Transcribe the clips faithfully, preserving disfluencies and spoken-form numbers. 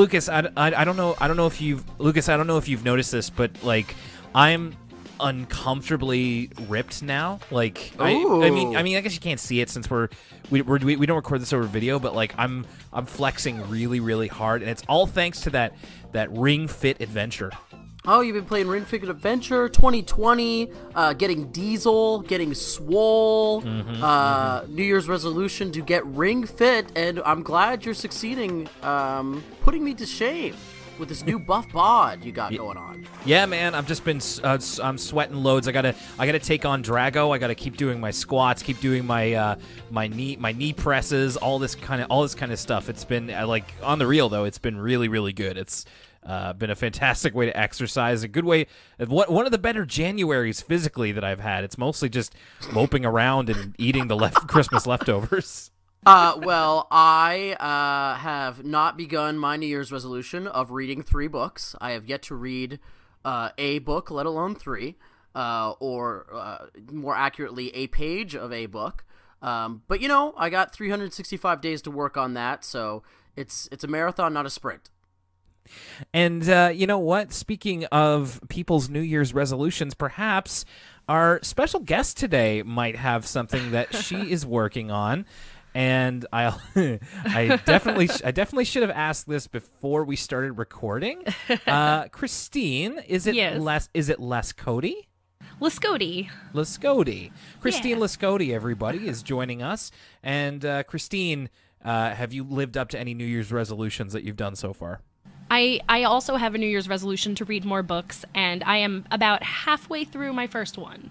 Lucas, I, I, I don't know. I don't know if you've Lucas. I don't know if you've noticed this, but like, I'm uncomfortably ripped now. Like, I, I mean, I mean, I guess you can't see it since we're we we're, we don't record this over video, but like, I'm I'm flexing really, really hard, and it's all thanks to that that Ring Fit Adventure. Oh, you've been playing Ring Fit Adventure twenty twenty, uh, getting diesel, getting swole, mm-hmm, uh, mm-hmm. New Year's resolution to get ring fit, and I'm glad you're succeeding, um, putting me to shame with this new buff bod you got going on. Yeah, man, I've just been, uh, I'm sweating loads. I gotta, I gotta take on Drago. I gotta keep doing my squats, keep doing my, uh, my knee, my knee presses, all this kind of, all this kind of stuff. It's been uh, like on the reel though. It's been really, really good. It's Uh, been a fantastic way to exercise, a good way, one of the better Januaries physically that I've had. It's mostly just moping around and eating the left Christmas leftovers. Uh, well, I uh, have not begun my New Year's resolution of reading three books. I have yet to read uh, a book, let alone three, uh, or uh, more accurately, a page of a book. Um, but, you know, I got three hundred sixty-five days to work on that, so it's it's a marathon, not a sprint. And uh, you know what? Speaking of people's New Year's resolutions, perhaps our special guest today might have something that she is working on. And I, I definitely, sh I definitely should have asked this before we started recording. Uh, Christine, is it yes. Les? Is it Laskodi? Laskodi. Laskodi. Christine yeah. Laskodi, everybody, is joining us. And uh, Christine, uh, have you lived up to any New Year's resolutions that you've done so far? I, I also have a New Year's resolution to read more books, and I am about halfway through my first one.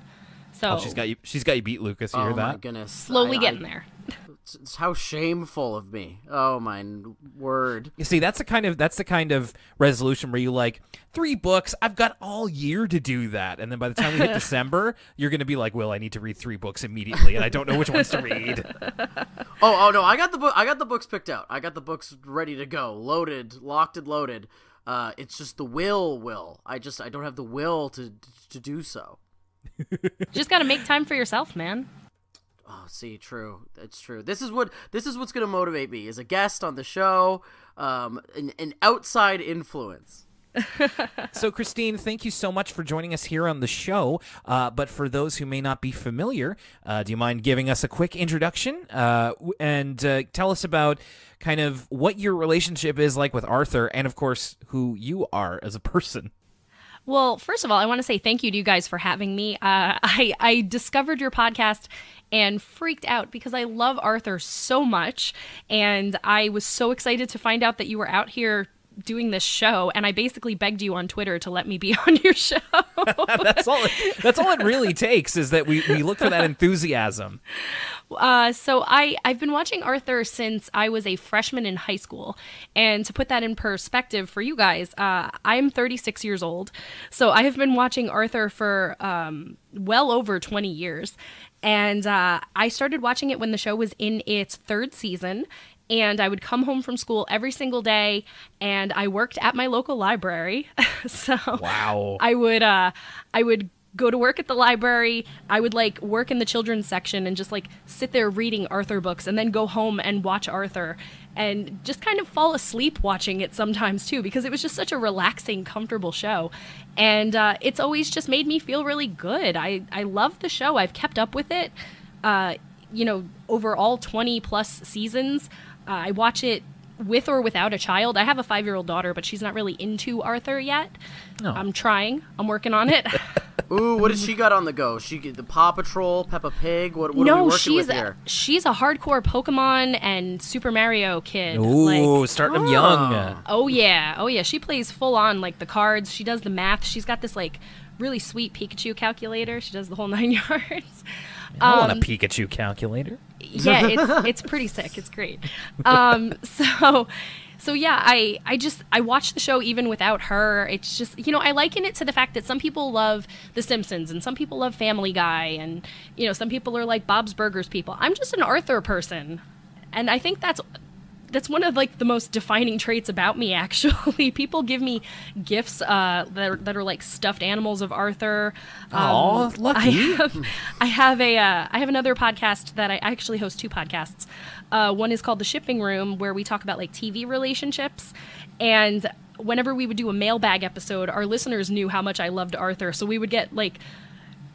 So oh, she's got you. She's got you beat, Lucas. You oh hear that? Oh my goodness! Slowly I, getting I, there. It's how shameful of me. Oh my word! You see, that's the kind of that's the kind of resolution where you like three books. I've got all year to do that, and then by the time we hit December, you're gonna be like, "Well, I need to read three books immediately, and I don't know which ones to read." oh, oh no! I got the book. I got the books picked out. I got the books ready to go, loaded, locked, and loaded. Uh, it's just the will, will. I just I don't have the will to to do so. Just gotta make time for yourself, man. Oh, see, true. That's true. This is what this is what's gonna motivate me as a guest on the show, um, an, an outside influence. So, Christine, thank you so much for joining us here on the show. Uh, but for those who may not be familiar, uh, do you mind giving us a quick introduction uh, and uh, tell us about kind of what your relationship is like with Arthur, and of course, who you are as a person? Well, first of all, I want to say thank you to you guys for having me. Uh, I, I discovered your podcast and freaked out because I love Arthur so much. And I was so excited to find out that you were out here doing this show. And I basically begged you on Twitter to let me be on your show. that's, all it, that's all it really takes is that we, we look for that enthusiasm. Uh, so I, I've been watching Arthur since I was a freshman in high school. And to put that in perspective for you guys, uh, I'm thirty-six years old. So I have been watching Arthur for um, well over twenty years. And uh, I started watching it when the show was in its third season. And I would come home from school every single day, and I worked at my local library. so wow. I would uh, I would go to work at the library. I would like work in the children's section and just like sit there reading Arthur books and then go home and watch Arthur and just kind of fall asleep watching it sometimes too, because it was just such a relaxing, comfortable show. And uh, it's always just made me feel really good. I, I love the show. I've kept up with it, uh, you know, over all twenty plus seasons. Uh, I watch it with or without a child. I have a five-year-old daughter, but she's not really into Arthur yet. No. I'm trying. I'm working on it. Ooh, what has she got on the go? She the Paw Patrol, Peppa Pig. What, what no, are we working with here? No, she's a hardcore Pokemon and Super Mario kid. Ooh, like, starting oh. them young. Oh yeah, oh yeah. She plays full on like the cards. She does the math. She's got this like really sweet Pikachu calculator. She does the whole nine yards. I um, want a Pikachu calculator. Yeah, it's it's pretty sick. It's great. Um, so, so yeah, I I just I watch the show even without her. It's just, you know, I liken it to the fact that some people love The Simpsons and some people love Family Guy and, you know, some people are like Bob's Burgers people. I'm just an Arthur person, and I think that's that's one of like the most defining traits about me, actually. People give me gifts uh, that, are, that are like stuffed animals of Arthur. Oh, um, lucky! I have, I have a uh, I have another podcast that I actually host two podcasts. Uh, one is called The Shipping Room, where we talk about like T V relationships, and whenever we would do a mailbag episode, our listeners knew how much I loved Arthur, so we would get like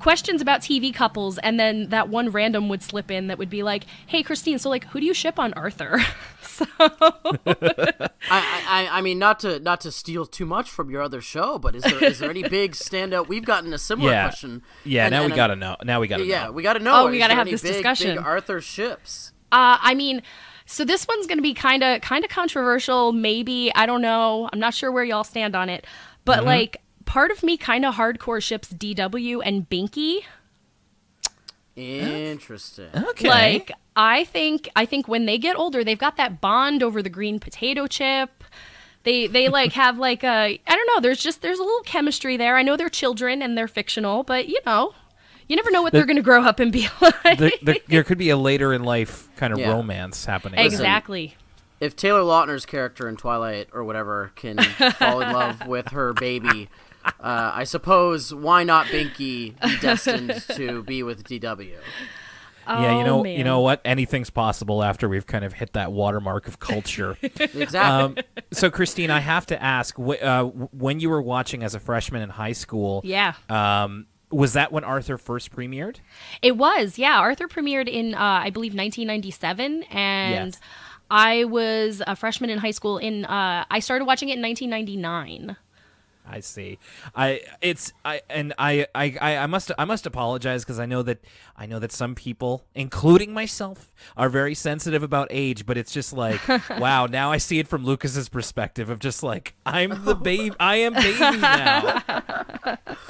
questions about T V couples, and then that one random would slip in that would be like, "Hey, Christine, so like, who do you ship on Arthur?" So, I, I, I mean, not to not to steal too much from your other show, but is there is there any big standout? We've gotten a similar yeah. question. Yeah, and, now and, we gotta know. Now we gotta. Yeah, know. we gotta know. Oh, we gotta have this big, discussion. Big Arthur ships. Uh, I mean. So this one's going to be kind of kind of controversial, maybe. I don't know. I'm not sure where y'all stand on it. But, mm-hmm. like, part of me kind of hardcore ships D W and Binky. Interesting. Okay. Like, I think, I think when they get older, they've got that bond over the green potato chip. They, they like, have, like, a, I don't know. There's just, there's a little chemistry there. I know they're children and they're fictional, but, you know. You never know what the, they're going to grow up and be like. The, the, there could be a later in life kind of yeah. romance happening. Exactly. If Taylor Lautner's character in Twilight or whatever can fall in love with her baby, uh, I suppose why not Binky be destined to be with D W? Oh, yeah, you know, man. you know what? Anything's possible after we've kind of hit that watermark of culture. Exactly. Um, so, Christine, I have to ask: wh uh, when you were watching as a freshman in high school, yeah. Um, was that when Arthur first premiered? It was, yeah. Arthur premiered in, uh, I believe, nineteen ninety-seven, and yes. I was a freshman in high school. In uh, I started watching it in nineteen ninety-nine. I see. I it's I and I I, I must I must apologize because I know that I know that some people, including myself, are very sensitive about age. But it's just like, wow. Now I see it from Lucas's perspective of just like I'm the baby. I am baby now.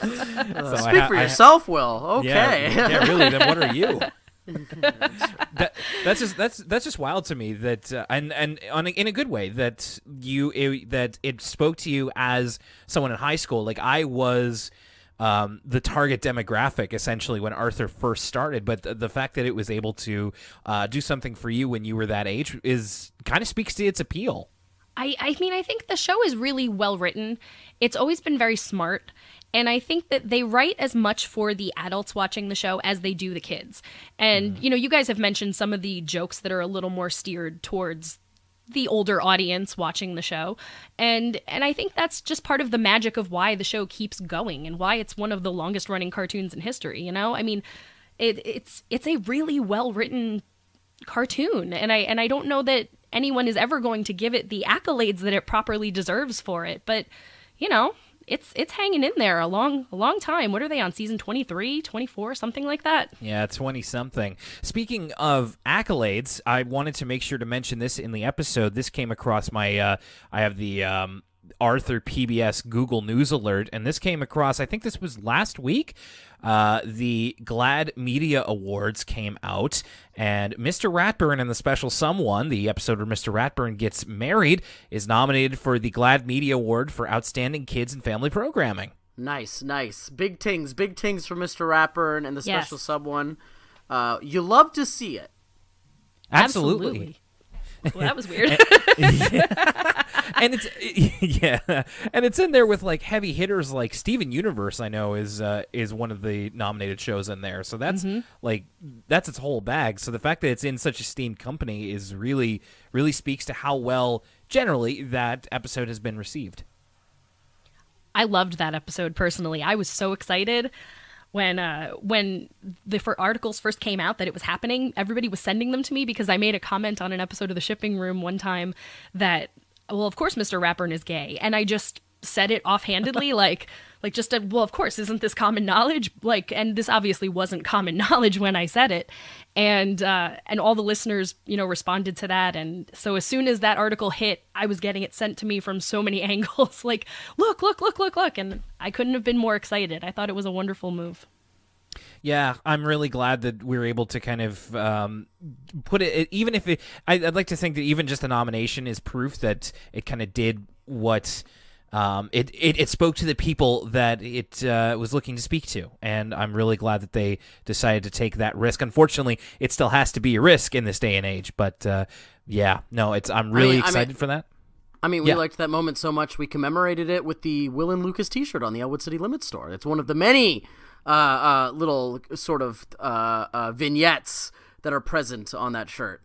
So Speak I, for I, yourself, Will. Okay. Yeah, yeah. Really. Then what are you? that, that's just that's that's just wild to me that uh, and and on a, in a good way that you it, that it spoke to you as someone in high school. Like I was um, the target demographic essentially when Arthur first started, but th the fact that it was able to uh, do something for you when you were that age is kind of speaks to its appeal. I I mean I think the show is really well written. It's always been very smart. And I think that they write as much for the adults watching the show as they do the kids. And, you know, you guys have mentioned some of the jokes that are a little more steered towards the older audience watching the show. And and I think that's just part of the magic of why the show keeps going and why it's one of the longest running cartoons in history, you know? I mean, it, it's it's a really well-written cartoon. And I and I don't know that anyone is ever going to give it the accolades that it properly deserves for it. But, you know... It's it's hanging in there a long a long time. What are they on, season twenty-three, twenty-four, something like that? Yeah, twenty something. Speaking of accolades, I wanted to make sure to mention this in the episode. This came across my uh I have the um Arthur P B S Google News alert, and this came across, I think this was last week. Uh, the GLAAD Media Awards came out, and Mister Ratburn and the Special Someone, the episode where Mister Ratburn gets married, is nominated for the GLAAD Media Award for Outstanding Kids and Family Programming. Nice, nice. Big things, big things for Mister Ratburn and the yes. Special Someone. Uh, you love to see it. Absolutely. Absolutely. Well, that was weird. and, yeah. and it's yeah, and it's in there with like heavy hitters like Steven Universe. I know is uh, is one of the nominated shows in there. So that's mm-hmm. like that's its whole bag. So the fact that it's in such esteemed company is really really speaks to how well generally that episode has been received. I loved that episode personally. I was so excited. When uh, when the for articles first came out that it was happening, everybody was sending them to me because I made a comment on an episode of The Shipping Room one time that, well, of course, Mister Ratburn is gay. And I just said it offhandedly, like, like just, a, well, of course, isn't this common knowledge? Like, and this obviously wasn't common knowledge when I said it. And uh, and all the listeners, you know, responded to that. And so as soon as that article hit, I was getting it sent to me from so many angles, like, look, look, look, look, look. And I couldn't have been more excited. I thought it was a wonderful move. Yeah, I'm really glad that we were able to kind of um, put it, even if it, I, I'd like to think that even just a nomination is proof that it kind of did what um, it, it, it spoke to the people that it uh, was looking to speak to. And I'm really glad that they decided to take that risk. Unfortunately, it still has to be a risk in this day and age, but uh, Yeah, no, it's I'm really I mean, excited I mean, for that. I mean, we yeah. liked that moment so much we commemorated it with the Will and Lucas T-shirt on the Elwood City Limits store. It's one of the many uh, uh, little sort of uh, uh, vignettes that are present on that shirt.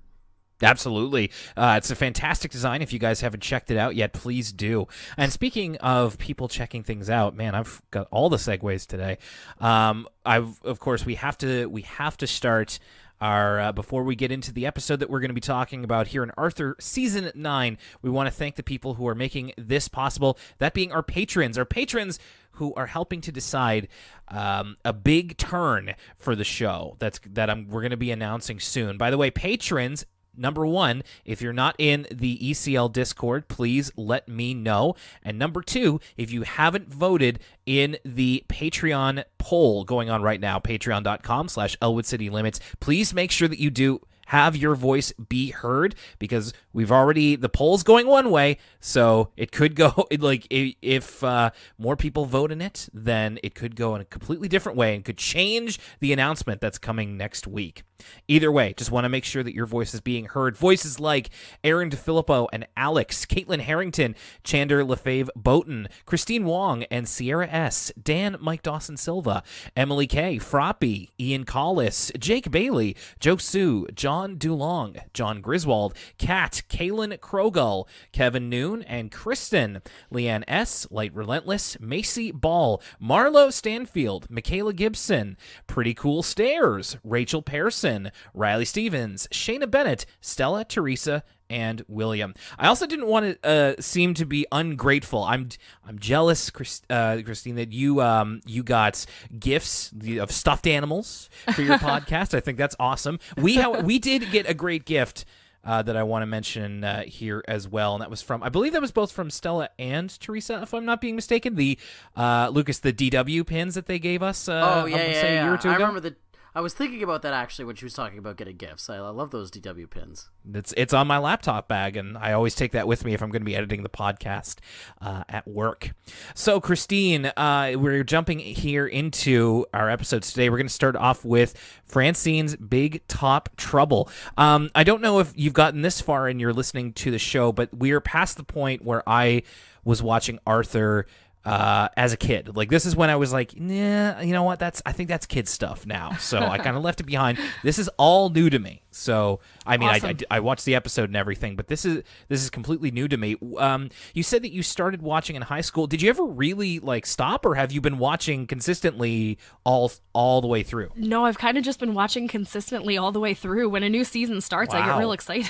Absolutely. Uh, it's a fantastic design. If you guys haven't checked it out yet, please do. And speaking of people checking things out, man, I've got all the segues today. Um, I've, of course, we have to we have to start our uh, before we get into the episode that we're going to be talking about here in Arthur Season nine. We want to thank the people who are making this possible, that being our patrons. Our patrons who are helping to decide um, a big turn for the show that's that I'm, we're going to be announcing soon. By the way, patrons... Number one, if you're not in the E C L Discord, please let me know. And number two, if you haven't voted in the Patreon poll going on right now, patreon.com slash Elwood City Limits, please make sure that you do have your voice be heard, because we've already, the poll's going one way, so it could go, like, if uh, more people vote in it, then it could go in a completely different way and could change the announcement that's coming next week. Either way, just want to make sure that your voice is being heard. Voices like Aaron DeFilippo and Alex, Caitlin Harrington, Chander Lefebvre Boten, Christine Wong and Sierra S., Dan Mike Dawson Silva, Emily K., Froppy, Ian Collis, Jake Bailey, Joe Sue, John John DuLong, John Griswold, Kat, Kaylin Krogel, Kevin Noon, and Kristen, Leanne S., Light Relentless, Macy Ball, Marlo Stanfield, Michaela Gibson, Pretty Cool Stairs, Rachel Pearson, Riley Stevens, Shayna Bennett, Stella Teresa, and William. I also didn't want to uh, seem to be ungrateful. I'm I'm jealous, Chris, uh, Christine, that you um you got gifts of stuffed animals for your podcast. I think that's awesome. We how, we did get a great gift uh, that I want to mention uh, here as well, and that was from I believe that was both from Stella and Teresa, if I'm not being mistaken. The uh, Lucas, the D W pins that they gave us. Uh, oh yeah, yeah, say yeah. A year or two I ago. remember the. I was thinking about that, actually, when she was talking about getting gifts. I, I love those D W pins. It's, it's on my laptop bag, and I always take that with me if I'm going to be editing the podcast uh, at work. So, Christine, uh, we're jumping here into our episodes today. We're going to start off with Francine's Big Top Trouble. Um, I don't know if you've gotten this far and you're listening to the show, but we are past the point where I was watching Arthur Uh, as a kid. Like, this is when I was like, nah, you know what? That's I think that's kid stuff now. So I kind of left it behind. This is all new to me. So I mean, awesome. I, I, I watched the episode and everything, but this is this is completely new to me. Um, you said that you started watching in high school. Did you ever really like stop, or have you been watching consistently all all the way through? No, I've kind of just been watching consistently all the way through. When a new season starts, wow. I get real excited.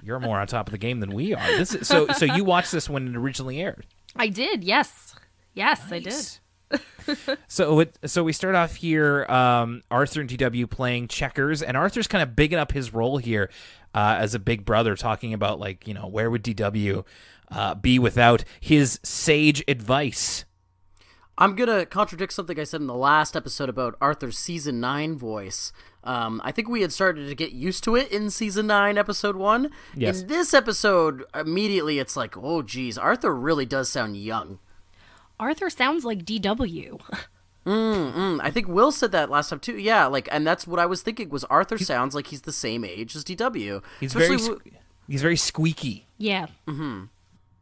You're more on top of the game than we are. This is, so so you watched this when it originally aired. I did, yes. Yes, nice. I did. so it, so we start off here, um, Arthur and D W playing checkers, and Arthur's kind of bigging up his role here uh, as a big brother, talking about, like, you know, where would D W uh, be without his sage advice? I'm going to contradict something I said in the last episode about Arthur's Season nine voice. Um, I think we had started to get used to it in Season nine, Episode one. Yes. In this episode, immediately it's like, oh, geez, Arthur really does sound young. Arthur sounds like D W. mm, mm, I think Will said that last time, too. Yeah, like, and that's what I was thinking was Arthur he, sounds like he's the same age as D W. He's, very, he's very squeaky. Yeah. Mm-hmm.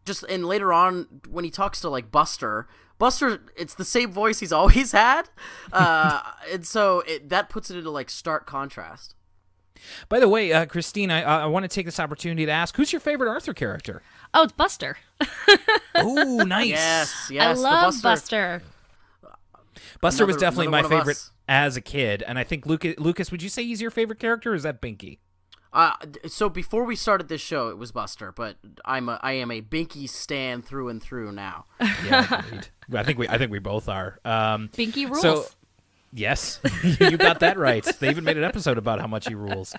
Just, and later on, when he talks to, like, Buster... Buster, it's the same voice he's always had, uh, and so it, that puts it into, like, stark contrast. By the way, uh, Christine, I, I want to take this opportunity to ask, who's your favorite Arthur character? Oh, it's Buster. Oh, nice. Yes, yes. I love Buster. Buster, Buster another, was definitely my favorite as a kid, and I think, Lucas, Lucas, would you say he's your favorite character, or is that Binky? Uh, so before we started this show, it was Buster, but I'm a, I am a Binky stan through and through now. Yeah, agreed. I think we I think we both are. Um, Binky rules. So, yes, you got that right. They even made an episode about how much he rules.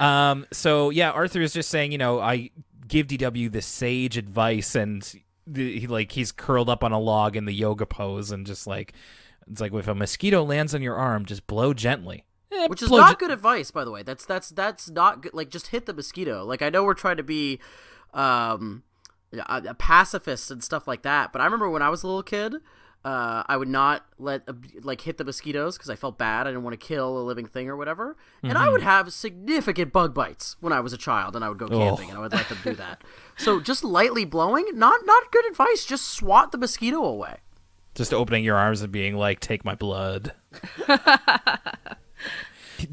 Um, so yeah, Arthur is just saying, you know, I give D W this sage advice, and the, he like he's curled up on a log in the yoga pose, and just like it's like if a mosquito lands on your arm, just blow gently. Eh, Which is not good advice, by the way. That's that's that's not good. Like, just hit the mosquito. Like, I know we're trying to be um, a, a pacifist and stuff like that, but I remember when I was a little kid, Uh, I would not let like hit the mosquitoes because I felt bad. I didn't want to kill a living thing or whatever. And mm-hmm. I would have significant bug bites when I was a child, and I would go camping oh. and I would let them do that. So just lightly blowing, not not good advice. Just swat the mosquito away. Just opening your arms and being like, "Take my blood."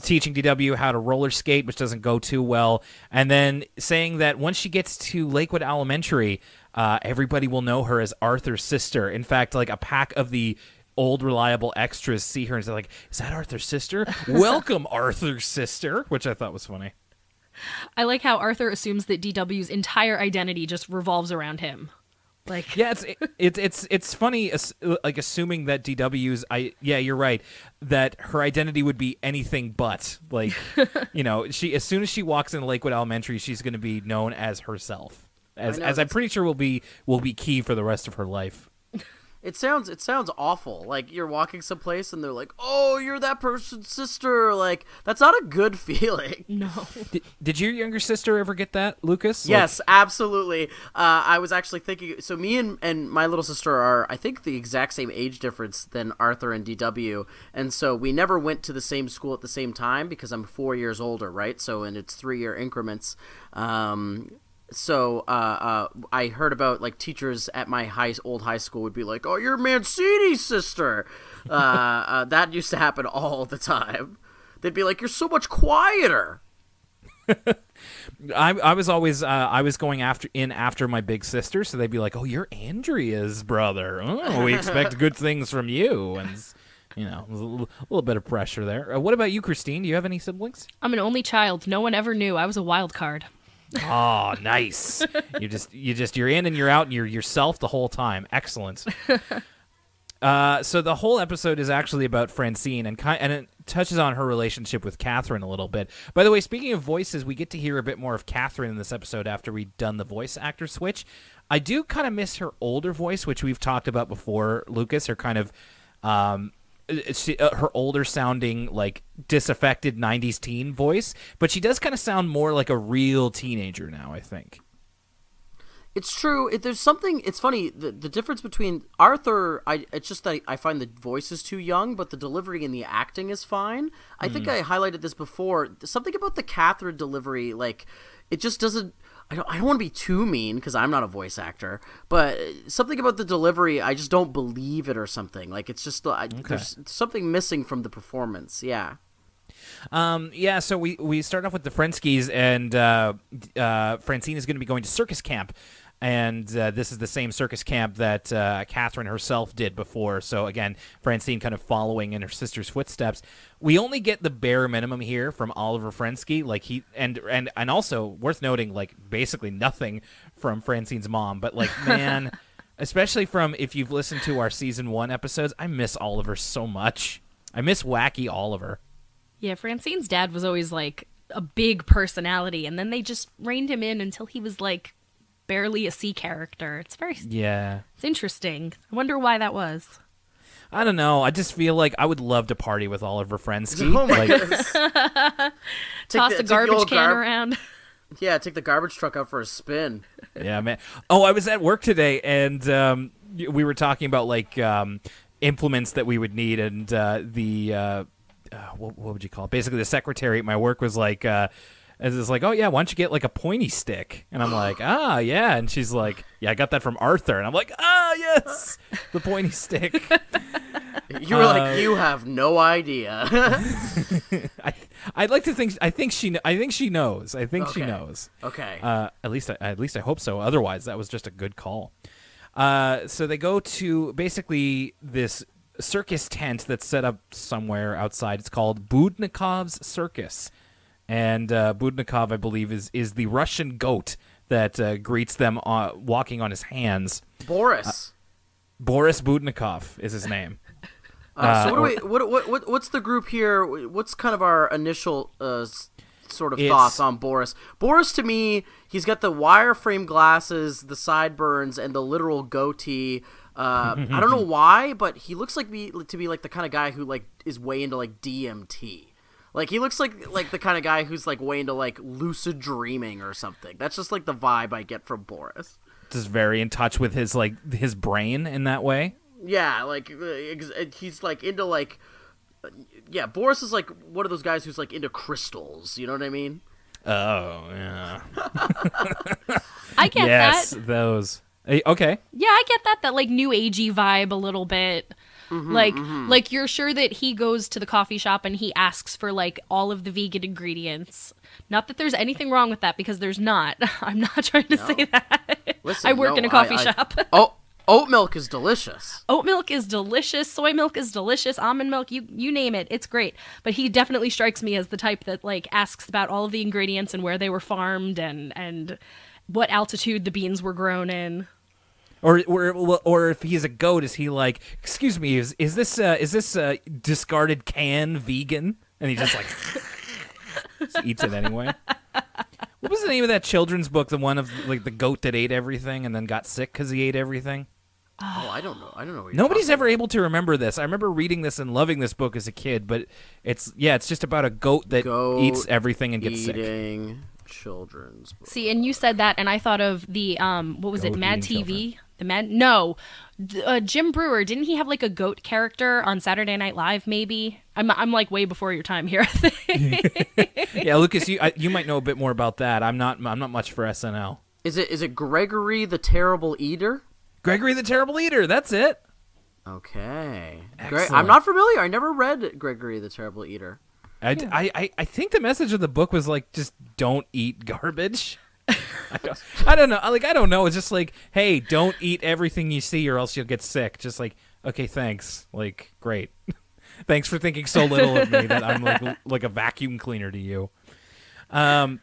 Teaching D W how to roller skate, which doesn't go too well, and then saying that once she gets to Lakewood Elementary, uh, everybody will know her as Arthur's sister. In fact, like a pack of the old reliable extras see her and they're like, "Is that Arthur's sister? Welcome, Arthur's sister," which I thought was funny. I like how Arthur assumes that D W's entire identity just revolves around him. Like, yeah, it's it's it's it's funny, like assuming that D W's I yeah, you're right, that her identity would be anything but like, you know, she as soon as she walks into Lakewood Elementary, she's going to be known as herself, as as I'm pretty sure will be will be key for the rest of her life. It sounds it sounds awful. Like you're walking someplace and they're like, "Oh, you're that person's sister." Like that's not a good feeling. No. Did, did your younger sister ever get that, Lucas? Yes, like absolutely. Uh, I was actually thinking. So me and and my little sister are, I think, the exact same age difference than Arthur and D W, and so we never went to the same school at the same time because I'm four years older, right? So and it's three year increments. Um, So uh, uh, I heard about like teachers at my high old high school would be like, "Oh, you're Mancini's sister." Uh, uh, that used to happen all the time. They'd be like, "You're so much quieter." I, I was always uh, I was going after in after my big sister, so they'd be like, "Oh, you're Andrea's brother. Oh, we expect good things from you." And you know, it was a little, a little bit of pressure there. Uh, what about you, Christine? Do you have any siblings? I'm an only child. No one ever knew. I was a wild card. Oh, nice. You just you just you're in and you're out and you're yourself the whole time. Excellent. Uh, so the whole episode is actually about Francine and kind and it touches on her relationship with Catherine a little bit. By the way, speaking of voices, we get to hear a bit more of Catherine in this episode after we've done the voice actor switch. I do kind of miss her older voice, which we've talked about before, Lucas, her kind of um She, uh, her older sounding like disaffected nineties teen voice, but she does kind of sound more like a real teenager now, I think. It's true. It, there's something, it's funny, the, the difference between Arthur, I, it's just that I, I find the voice is too young, but the delivery and the acting is fine. I mm. think I highlighted this before. Something about the Catherine delivery, like, it just doesn't, I don't, I don't want to be too mean because I'm not a voice actor, but something about the delivery, I just don't believe it or something. Like it's just I, okay. there's something missing from the performance. Yeah. Um, yeah, so we, we start off with the Frenskys, and uh, uh, Francine is going to be going to circus camp. And uh, this is the same circus camp that uh, Catherine herself did before. So, again, Francine kind of following in her sister's footsteps. We only get the bare minimum here from Oliver Frensky. Like he, and, and, and also, worth noting, like, basically nothing from Francine's mom. But, like, man, especially from if you've listened to our season one episodes, I miss Oliver so much. I miss wacky Oliver. Yeah, Francine's dad was always, like, a big personality. And then they just reined him in until he was, like, barely a C character. It's very yeah. It's interesting. I wonder why that was. I don't know. I just feel like I would love to party with Oliver Frensky. Oh my like, toss the, the garbage the can gar around. Yeah, take the garbage truck out for a spin. Yeah, man. Oh, I was at work today, and um, we were talking about like um, implements that we would need, and uh, the uh, uh, what, what would you call it? Basically, the secretary at my work was like. Uh, And it's like, oh, yeah, why don't you get, like, a pointy stick? And I'm like, ah, yeah. And she's like, yeah, I got that from Arthur. And I'm like, ah, yes, the pointy stick. You were uh, like, you have no idea. I, I'd like to think, I think she, I think she knows. I think okay. she knows. Okay. Uh, at least, I, at least I hope so. Otherwise, that was just a good call. Uh, so they go to basically this circus tent that's set up somewhere outside. It's called Budnikov's Circus. And uh, Budnikov, I believe, is is the Russian goat that uh, greets them uh, walking on his hands. Boris. Uh, Boris Budnikov is his name. Uh, uh, so what, or, do we, what what what what's the group here? What's kind of our initial uh, sort of thoughts on Boris? Boris, to me, he's got the wireframe glasses, the sideburns, and the literal goatee. Uh, I don't know why, but he looks like me to be like the kind of guy who like is way into like D M T. Like, he looks like like the kind of guy who's, like, way into, like, lucid dreaming or something. That's just, like, the vibe I get from Boris. Just very in touch with his, like, his brain in that way. Yeah, like, he's, like, into, like, yeah, Boris is, like, one of those guys who's, like, into crystals, you know what I mean? Oh, yeah. I get yes, that. Yes, those. Okay. Yeah, I get that, that, like, new agey vibe a little bit. Mm-hmm, like, mm-hmm. like, you're sure that he goes to the coffee shop and he asks for, like, all of the vegan ingredients. Not that there's anything wrong with that, because there's not. I'm not trying to no. say that. Listen, I work no, in a coffee I, I, shop. Oh. Oat milk is delicious. Oat milk is delicious. Soy milk is delicious. Almond milk, you you name it, it's great. But he definitely strikes me as the type that like asks about all of the ingredients and where they were farmed and and what altitude the beans were grown in. Or or or if he's a goat, is he like, excuse me, is is this uh, is this uh, discarded can vegan? And he just like just eats it anyway. What was the name of that children's book? The one of like the goat that ate everything and then got sick because he ate everything. Oh, I don't know. I don't know. What Nobody's ever about. able to remember this. I remember reading this and loving this book as a kid, but it's yeah, it's just about a goat that goat eats everything and gets eating sick. Children's book. See, and you said that, and I thought of the um, what was goat it? Mad T V. Children. The Mad no, uh, Jim Brewer. Didn't he have like a goat character on Saturday Night Live? Maybe. I'm I'm like way before your time here. I think. Yeah, Lucas, you I, you might know a bit more about that. I'm not I'm not much for S N L. Is it is it Gregory the Terrible Eater? Gregory the Terrible Eater, that's it. Okay. Gre I'm not familiar. I never read Gregory the Terrible Eater. I, yeah. I, I, I think the message of the book was like, just don't eat garbage. I, don't, I don't know. Like, I don't know. It's just like, hey, don't eat everything you see or else you'll get sick. Just like, okay, thanks. Like, great. Thanks for thinking so little of me that I'm like, like a vacuum cleaner to you. Um,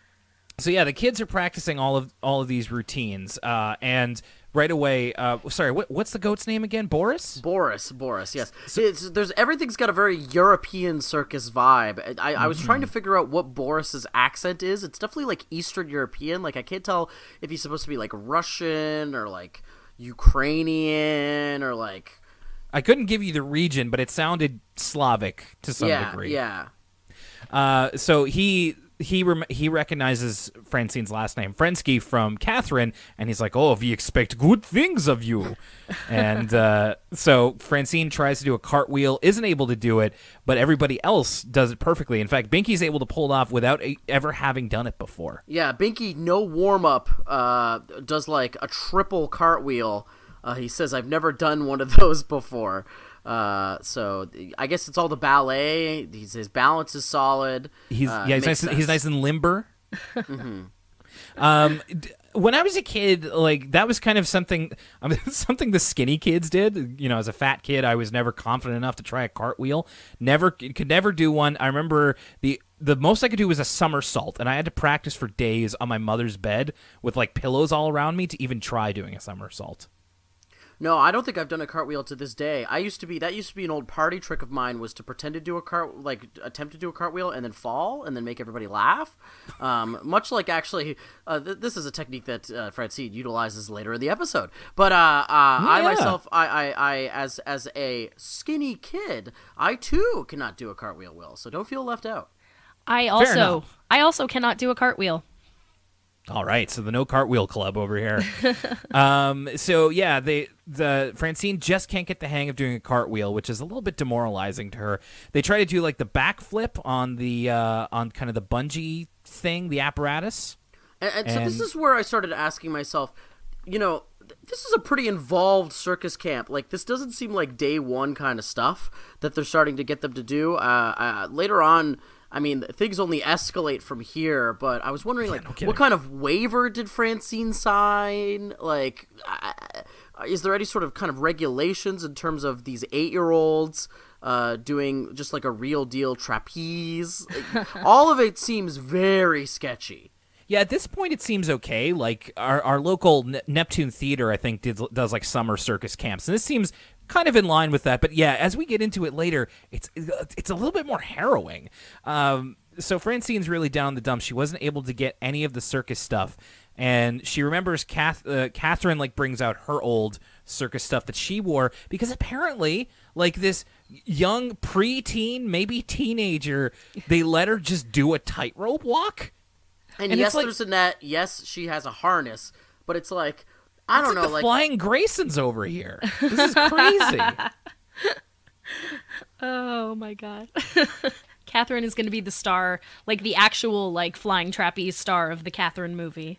so, yeah, the kids are practicing all of, all of these routines. Uh, and... Right away, uh, sorry, what, what's the goat's name again? Boris? Boris, Boris, yes. So, it's, there's, everything's got a very European circus vibe. I, I was mm-hmm. trying to figure out what Boris's accent is. It's definitely, like, Eastern European. Like, I can't tell if he's supposed to be, like, Russian or, like, Ukrainian or, like... I couldn't give you the region, but it sounded Slavic to some yeah, degree. Yeah, yeah. Uh, so he... He rem he recognizes Francine's last name, Frensky, from Catherine, and he's like, oh, we expect good things of you. And uh, so Francine tries to do a cartwheel, isn't able to do it, but everybody else does it perfectly. In fact, Binky's able to pull it off without a ever having done it before. Yeah, Binky, no warm-up, uh, does like a triple cartwheel. Uh, he says, I've never done one of those before. Uh, so I guess it's all the ballet. He's, his balance is solid. He's uh, yeah, he's nice. Sense. He's nice and limber. Mm-hmm. um, d when I was a kid, like that was kind of something. I mean, something the skinny kids did. You know, as a fat kid, I was never confident enough to try a cartwheel. Never could never do one. I remember the the most I could do was a somersault, and I had to practice for days on my mother's bed with like pillows all around me to even try doing a somersault. No, I don't think I've done a cartwheel to this day. I used to be that used to be an old party trick of mine was to pretend to do a cart like attempt to do a cartwheel and then fall and then make everybody laugh. Um, much like actually, uh, th this is a technique that uh, Francine utilizes later in the episode. But uh, uh, yeah. I myself, I, I, I, as as a skinny kid, I too cannot do a cartwheel. Will so don't feel left out. I also, I also cannot do a cartwheel. All right, so the No Cartwheel Club over here. um, so, yeah, they, the Francine just can't get the hang of doing a cartwheel, which is a little bit demoralizing to her. They try to do, like, the backflip on the uh, on kind of the bungee thing, the apparatus. And, and, and so this is where I started asking myself, you know, th this is a pretty involved circus camp. Like, this doesn't seem like day one kind of stuff that they're starting to get them to do. Uh, uh, later on... I mean, things only escalate from here, but I was wondering, yeah, like, no kidding. What kind of waiver did Francine sign? Like, uh, is there any sort of kind of regulations in terms of these eight-year-olds uh, doing just like a real-deal trapeze? All of it seems very sketchy. Yeah, at this point, it seems okay. Like, our, our local ne Neptune Theater, I think, did, does, like, summer circus camps, and this seems... kind of in line with that, but yeah, as we get into it later, it's it's a little bit more harrowing. Um, so Francine's really down the dump. She wasn't able to get any of the circus stuff, and she remembers Kath, uh, Catherine like brings out her old circus stuff that she wore because apparently, like this young preteen, maybe teenager, they let her just do a tightrope walk. And, and yes, like, there's a net. Yes, she has a harness, but it's like. I don't like know. The like Flying Graysons over here. This is crazy. Oh my god. Catherine is going to be the star, like the actual like flying trapeze star of the Catherine movie.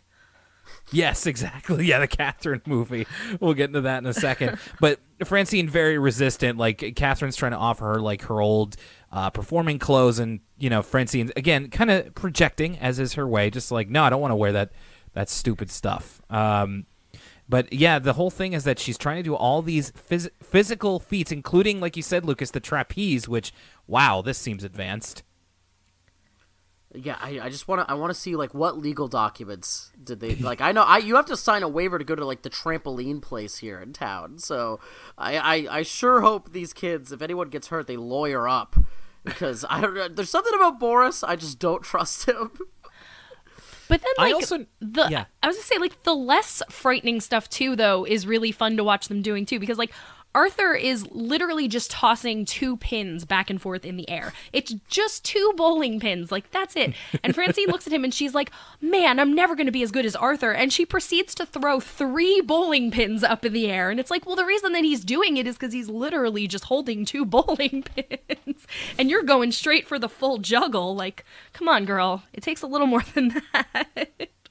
Yes, exactly. Yeah, the Catherine movie. We'll get into that in a second. But Francine very resistant. Like Catherine's trying to offer her like her old uh, performing clothes, and you know Francine's again kind of projecting, as is her way, just like no, I don't want to wear that that stupid stuff. Um, but yeah, the whole thing is that she's trying to do all these phys physical feats, including like you said, Lucas, the trapeze. Which wow, this seems advanced. Yeah, I, I just want to I want to see like what legal documents did they like I know I you have to sign a waiver to go to like the trampoline place here in town. So I I, I sure hope these kids, if anyone gets hurt, they lawyer up, because I don't there's something about Boris, I just don't trust him. But then like I also, the yeah. I was going to say like the less frightening stuff too though is really fun to watch them doing too, because like Arthur is literally just tossing two pins back and forth in the air. It's just two bowling pins. Like, that's it. And Francine looks at him and she's like, man, I'm never going to be as good as Arthur. And she proceeds to throw three bowling pins up in the air. And it's like, well, the reason that he's doing it is because he's literally just holding two bowling pins. And you're going straight for the full juggle. Like, come on, girl. It takes a little more than that.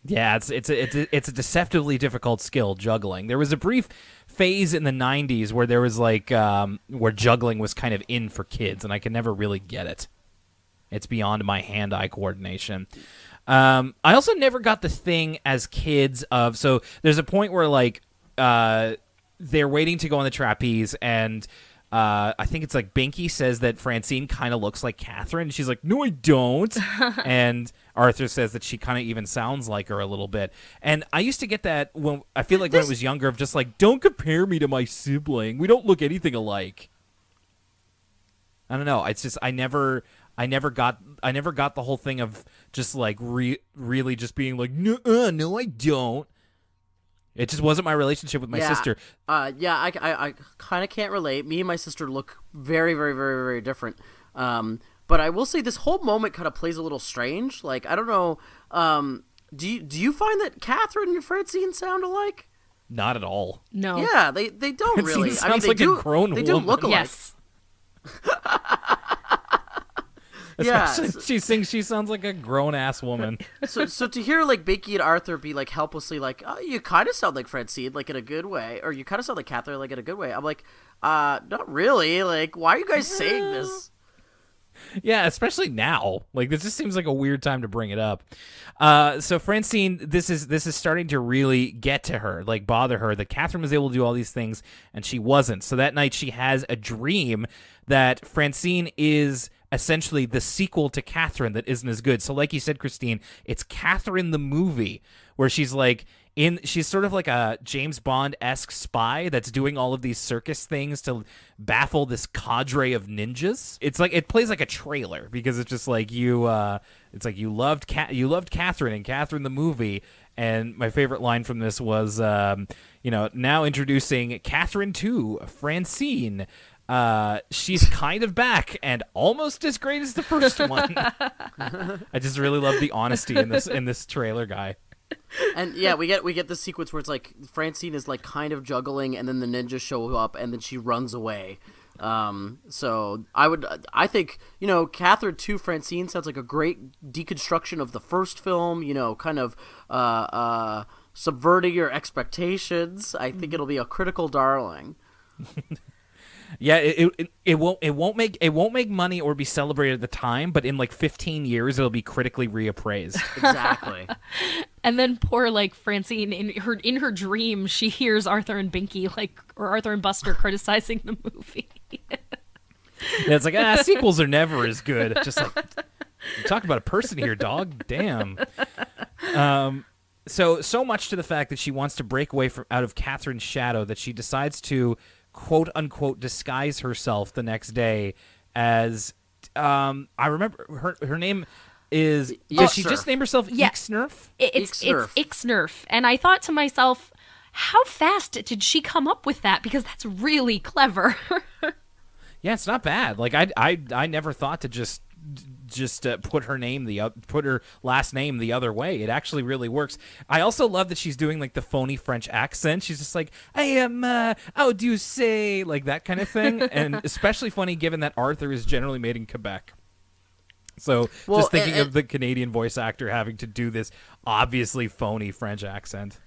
Yeah, it's it's a, it's a, it's a deceptively difficult skill, juggling. There was a brief phase in the nineties where there was like um, where juggling was kind of in for kids, and I could never really get it. It's beyond my hand-eye coordination. Um, I also never got the thing as kids of so there's a point where like uh, they're waiting to go on the trapeze, and uh, I think it's like Binky says that Francine kind of looks like Catherine. And she's like, no, I don't. And Arthur says that she kind of even sounds like her a little bit. And I used to get that when I feel like this... when I was younger, of just like, don't compare me to my sibling. We don't look anything alike. I don't know. It's just I never I never got I never got the whole thing of just like re really just being like, no, uh, no, I don't. It just wasn't my relationship with my yeah. sister. Uh, yeah, I, I, I kind of can't relate. Me and my sister look very, very, very, very different. Um, But I will say this whole moment kind of plays a little strange. Like, I don't know. Um, do you, do you find that Catherine and Francine sound alike? Not at all. No. Yeah, they they don't Francine really. Sounds I mean, they like do, a grown they woman. They do look alike. Yes. Yeah, so, she sings. She sounds like a grown ass woman. So so to hear like Binky and Arthur be like helplessly like, oh, you kind of sound like Francine, like in a good way, or you kind of sound like Catherine, like in a good way. I'm like, uh, not really. Like, why are you guys saying this? Yeah, especially now. Like, this just seems like a weird time to bring it up. Uh, so Francine, this is this is starting to really get to her, like bother her, that Catherine was able to do all these things and she wasn't. So that night she has a dream that Francine is essentially the sequel to Catherine that isn't as good. So like you said, Christine, it's Catherine the movie, where she's like in she's sort of like a James Bond-esque spy that's doing all of these circus things to baffle this cadre of ninjas. It's like it plays like a trailer, because it's just like you uh it's like you loved Cat you loved Catherine and Catherine the movie. And my favorite line from this was um you know, now introducing Catherine two, Francine. Uh, she's kind of back and almost as great as the first one. I just really love the honesty in this in this trailer guy. And yeah, we get we get the sequence where it's like Francine is like kind of juggling, and then the ninjas show up, and then she runs away. Um, so I would I think you know Catherine two Francine sounds like a great deconstruction of the first film. You know, kind of uh, uh, subverting your expectations. I think it'll be a critical darling. Yeah, it, it it won't it won't make it won't make money or be celebrated at the time, but in like fifteen years it'll be critically reappraised. Exactly. And then poor like Francine in her in her dream, she hears Arthur and Binky like or Arthur and Buster criticizing the movie. And it's like, ah, sequels are never as good. Just like, talk about a person here, dog. Damn. Um. So so much to the fact that she wants to break away from out of Catherine's shadow that she decides to, quote unquote, disguise herself the next day as um I remember her her name is yeah, does she just name herself yeah. Ixnerf? It's Ixnerf. It's Ixnerf. And I thought to myself, how fast did she come up with that? Because that's really clever. Yeah, it's not bad. Like I I I never thought to just just uh, put her name the uh, put her last name the other way. It actually really works. I also love that she's doing like the phony French accent. She's just like, I am uh how do you say, like that kind of thing. And especially funny given that Arthur is generally made in Quebec. So well, just thinking and, and, of the Canadian voice actor having to do this obviously phony French accent.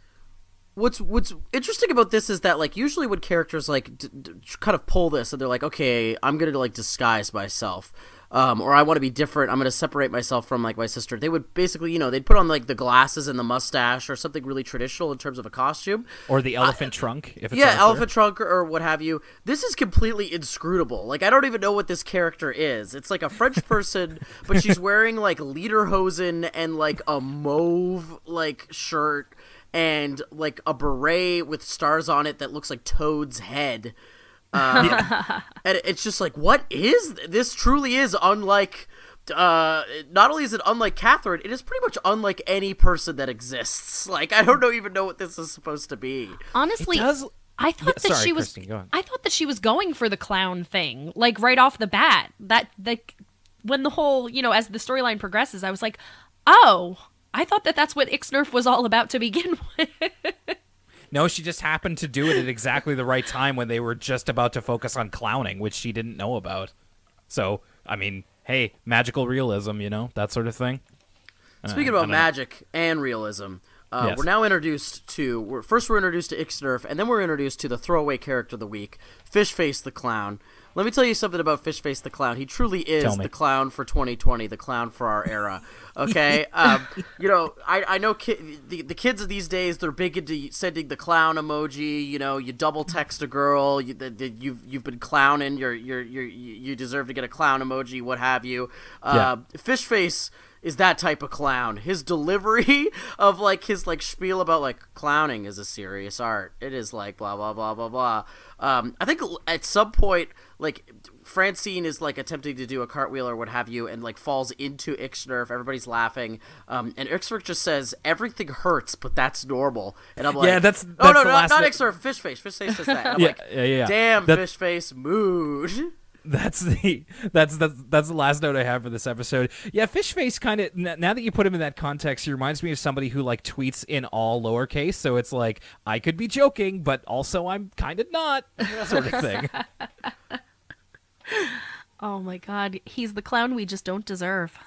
What's what's interesting about this is that, like, usually when characters like d d kind of pull this and they're like, okay, I'm gonna like disguise myself, um, or I want to be different. I'm gonna separate myself from like my sister. They would basically, you know, they'd put on like the glasses and the mustache or something really traditional in terms of a costume, or the elephant uh, trunk. If it's yeah, Arthur. elephant trunk or, or what have you. This is completely inscrutable. Like, I don't even know what this character is. It's like a French person, but she's wearing like lederhosen and like a mauve like shirt. And like a beret with stars on it that looks like Toad's head. Um, and it's just like, what is this? This truly is unlike, uh, not only is it unlike Catherine, it is pretty much unlike any person that exists. Like, I don't know, even know what this is supposed to be. Honestly, I thought yeah, that sorry, she was, Christine, go on. I thought that she was going for the clown thing, like right off the bat. That, like, when the whole, you know, as the storyline progresses, I was like, oh, I thought that that's what Ixnerf was all about to begin with. No, she just happened to do it at exactly the right time when they were just about to focus on clowning, which she didn't know about. So, I mean, hey, magical realism, you know, that sort of thing. Speaking uh, about magic know. and realism, uh, yes. we're now introduced to, we're, first we're introduced to Ixnerf, and then we're introduced to the throwaway character of the week, Fishface the Clown. Let me tell you something about Fishface the Clown. He truly is the clown for twenty twenty, the clown for our era. Okay, um, you know, I, I know ki the, the kids of these days, they're big into sending the clown emoji. You know, you double text a girl, you, the, the, you've you've been clowning, you're you're you're you deserve to get a clown emoji, what have you. Uh, yeah. Fishface is that type of clown. His delivery of like his like spiel about like clowning is a serious art. It is like blah blah blah blah blah. Um, I think at some point, like, Francine is like attempting to do a cartwheel or what have you, and like falls into Ixnerf. Everybody's laughing, um, and Ixnerf just says everything hurts, but that's normal. And I'm like, yeah, that's, that's oh no, the no, last not Ixnerf, Fishface. Fishface says that. And I'm yeah, like, yeah, yeah. Damn, that Fishface mood. That's the that's that's that's the last note I have for this episode. Yeah, Fishface kind of, now that you put him in that context, he reminds me of somebody who like tweets in all lowercase. So it's like, I could be joking, but also I'm kind of not, sort of thing. Oh my God, he's the clown we just don't deserve.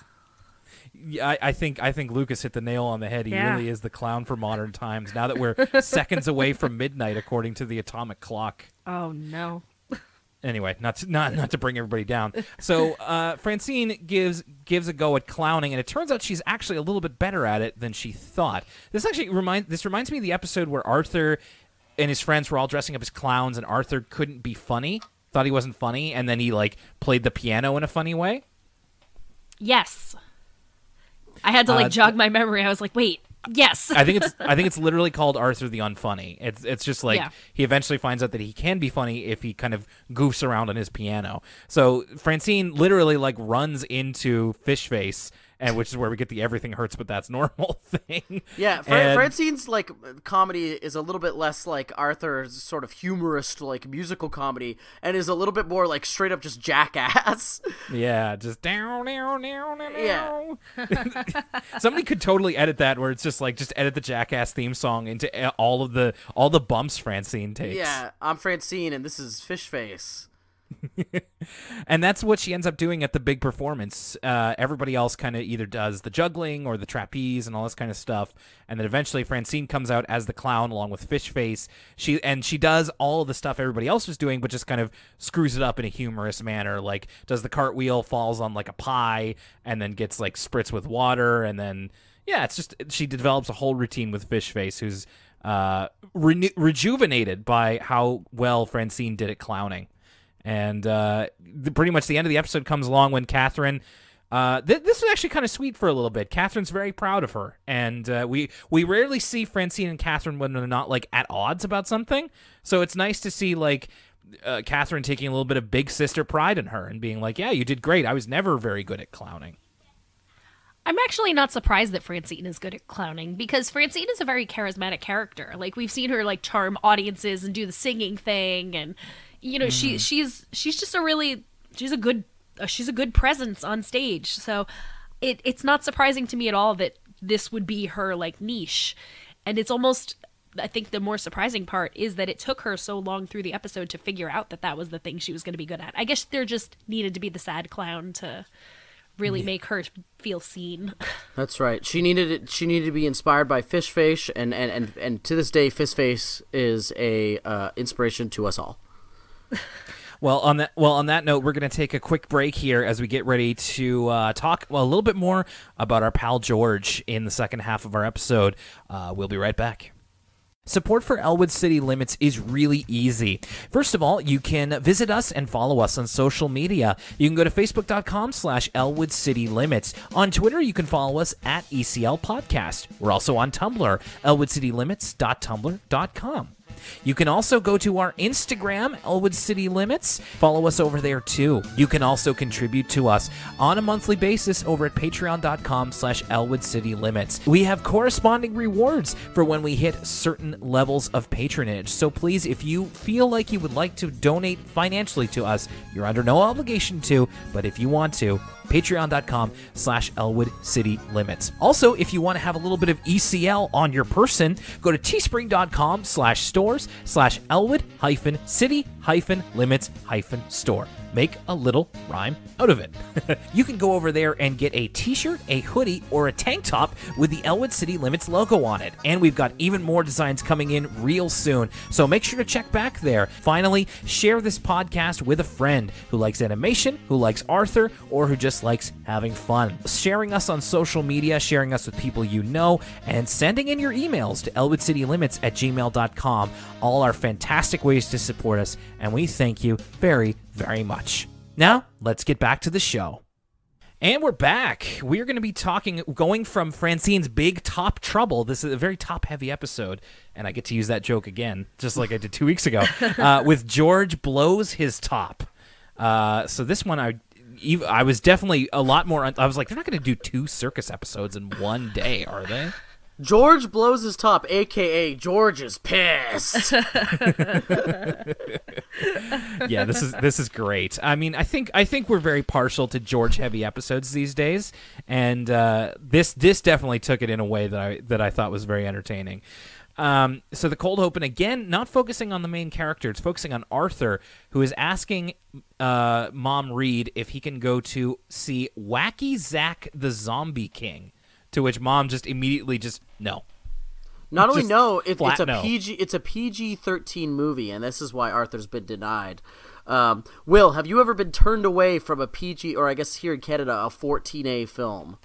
Yeah, I, I think I think Lucas hit the nail on the head. He yeah. really is the clown for modern times. Now that we're seconds away from midnight, according to the atomic clock. Oh no. Anyway, not to, not not to bring everybody down. So uh, Francine gives gives a go at clowning, and it turns out she's actually a little bit better at it than she thought. This actually reminds this reminds me of the episode where Arthur and his friends were all dressing up as clowns, and Arthur couldn't be funny, thought he wasn't funny, and then he like played the piano in a funny way. Yes, I had to like uh, jog my memory. I was like, wait. Yes. I think it's I think it's literally called Arthur the Unfunny. It's it's just like yeah. he eventually finds out that he can be funny if he kind of goofs around on his piano. So Francine literally like runs into Fishface, and which is where we get the everything hurts but that's normal thing. Yeah, Fra and... Francine's like comedy is a little bit less like Arthur's sort of humorous like musical comedy, and is a little bit more like straight up just jackass. Yeah, just down down down down. Yeah. Somebody could totally edit that where it's just like just edit the Jackass theme song into all of the all the bumps Francine takes. Yeah, I'm Francine and this is Fishface. And that's what she ends up doing at the big performance. Uh, everybody else kind of either does the juggling or the trapeze and all this kind of stuff. And then eventually Francine comes out as the clown along with Fishface. She and she does all of the stuff everybody else was doing, but just kind of screws it up in a humorous manner. Like does the cartwheel, falls on like a pie, and then gets like spritz with water. And then, yeah, it's just she develops a whole routine with Fishface, who's uh, re rejuvenated by how well Francine did at clowning. And uh, the, pretty much the end of the episode comes along when Catherine, uh, th this was actually kind of sweet for a little bit. Catherine's very proud of her. And uh, we, we rarely see Francine and Catherine when they're not like at odds about something. So it's nice to see like uh, Catherine taking a little bit of big sister pride in her and being like, yeah, you did great. I was never very good at clowning. I'm actually not surprised that Francine is good at clowning, because Francine is a very charismatic character. Like we've seen her like charm audiences and do the singing thing, and you know, mm. she she's she's just a really she's a good she's a good presence on stage. So it it's not surprising to me at all that this would be her like niche. And it's almost, I think the more surprising part is that it took her so long through the episode to figure out that that was the thing she was going to be good at. I guess there just needed to be the sad clown to really yeah. make her feel seen. That's right. She needed it. She needed to be inspired by Fishface, and and and and to this day, Fishface is a uh, inspiration to us all. Well, on that well, on that note, we're going to take a quick break here as we get ready to uh, talk well, a little bit more about our pal George in the second half of our episode. Uh, we'll be right back. Support for Elwood City Limits is really easy. First of all, you can visit us and follow us on social media. You can go to facebook.com slash Elwood City Limits. On Twitter, you can follow us at E C L Podcast. We're also on Tumblr, elwood city limits dot tumblr dot com. You can also go to our Instagram, Elwood City Limits. Follow us over there, too. You can also contribute to us on a monthly basis over at patreon.com slash Elwood City Limits. We have corresponding rewards for when we hit certain levels of patronage. So please, if you feel like you would like to donate financially to us, you're under no obligation to, but if you want to, patreon.com slash Elwood City Limits. Also, if you want to have a little bit of E C L on your person, go to teespring.com slash stores slash Elwood hyphen city hyphen limits hyphen store. Make a little rhyme out of it. You can go over there and get a t-shirt, a hoodie, or a tank top with the Elwood City Limits logo on it. And we've got even more designs coming in real soon, so make sure to check back there. Finally, share this podcast with a friend who likes animation, who likes Arthur, or who just likes having fun. Sharing us on social media, sharing us with people you know, and sending in your emails to elwoodcitylimits at gmail dot com. All are fantastic ways to support us, and we thank you very, very much. Now, let's get back to the show. And we're back. We're going to be talking, going from Francine's Big Top Trouble. This is a very top-heavy episode, and I get to use that joke again, just like I did two weeks ago, uh, with George Blows His Top. Uh, so this one, I... I was definitely a lot more... I was like, they're not going to do two circus episodes in one day, are they? George Blows His Top, a k a. George is pissed. Yeah, this is this is great. I mean, I think I think we're very partial to George-heavy episodes these days, and uh, this this definitely took it in a way that I that I thought was very entertaining. Um, so the cold open, again, not focusing on the main character. It's focusing on Arthur, who is asking uh, Mom Reed if he can go to see Wacky Zack the Zombie King, to which Mom just immediately just, no. Not just only no, it, it's a no. P G, it's a P G thirteen movie, and this is why Arthur's been denied. Um, Will, have you ever been turned away from a P G, or I guess here in Canada, a fourteen A film?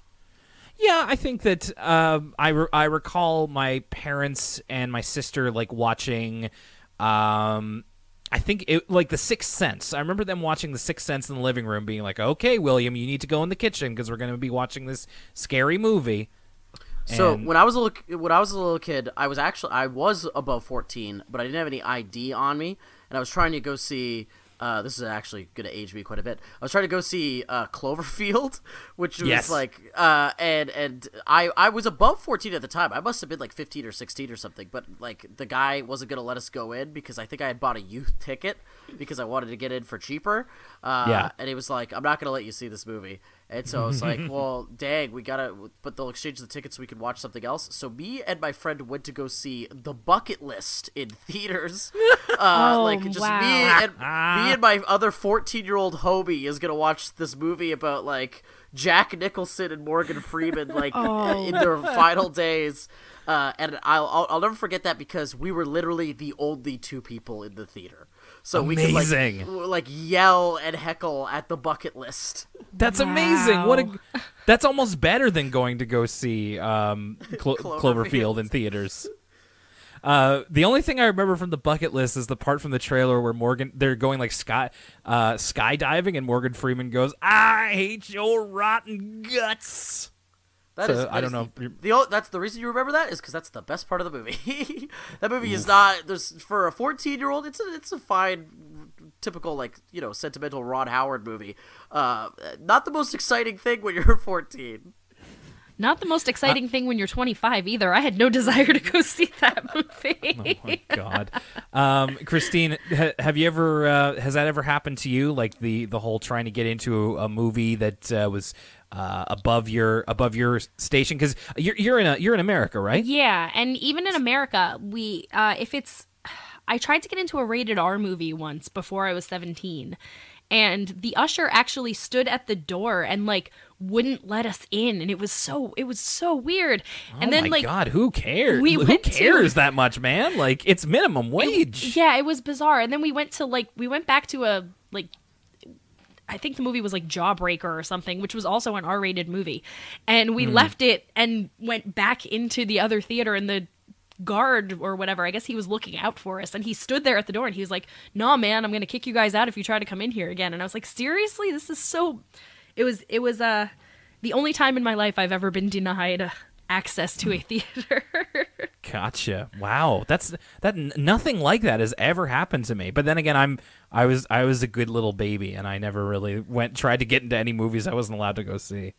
Yeah, I think that uh, I re I recall my parents and my sister like watching, um, I think it like The Sixth Sense. I remember them watching The Sixth Sense in the living room, being like, "Okay, William, you need to go in the kitchen because we're going to be watching this scary movie." And so when I was a little, when I was a little kid, I was actually I was above fourteen, but I didn't have any I D on me, and I was trying to go see. Uh, this is actually going to age me quite a bit. I was trying to go see uh, Cloverfield, which was yes. like, uh, and and I I was above fourteen at the time. I must have been like fifteen or sixteen or something. But like the guy wasn't going to let us go in because I think I had bought a youth ticket because I wanted to get in for cheaper. Uh, yeah. And he was like, "I'm not going to let you see this movie." And so I was like, "Well, dang, we gotta." But they'll exchange the tickets so we can watch something else. So me and my friend went to go see The Bucket List in theaters. Uh, oh, like just wow. me and me and my other fourteen-year-old homie is gonna watch this movie about like Jack Nicholson and Morgan Freeman like oh. in their final days. Uh, and I'll, I'll I'll never forget that because we were literally the only two people in the theater. So amazing. we could like, like yell and heckle at The Bucket List. That's wow. amazing. What a, that's almost better than going to go see um, Clo Cloverfield. Cloverfield in theaters. Uh, the only thing I remember from The Bucket List is the part from the trailer where Morgan they're going like sky uh, skydiving and Morgan Freeman goes, "I hate your rotten guts." That so, is, that I don't is know. The, the, that's the reason you remember that is because that's the best part of the movie. That movie Oof. is not there's for a fourteen-year-old. It's a it's a fine, typical like you know sentimental Ron Howard movie. Uh, not the most exciting thing when you're fourteen. Not the most exciting uh, thing when you're twenty-five either. I had no desire to go see that movie. Oh my God. Um, Christine, ha- have you ever, uh, has that ever happened to you? Like the, the whole trying to get into a movie that uh, was uh, above your above your station? Because you're, you're, in a, you're in America, right? Yeah, and even in America, we uh, if it's... I tried to get into a rated R movie once before I was seventeen, and the usher actually stood at the door and like wouldn't let us in, and it was so it was so weird. And oh then, my like, God, who cares? We who cares to... that much, man? Like, it's minimum wage. It, yeah, it was bizarre. And then we went to like we went back to a like I think the movie was like Jawbreaker or something, which was also an R-rated movie, and we mm. left it and went back into the other theater, and the guard or whatever, I guess he was looking out for us, and he stood there at the door and he was like, "Nah, man, I'm gonna kick you guys out if you try to come in here again." And I was like, seriously, this is so it was it was uh the only time in my life I've ever been denied access to a theater. Gotcha. Wow, that's that nothing like that has ever happened to me. But then again, I'm I was I was a good little baby, and I never really went tried to get into any movies I wasn't allowed to go see.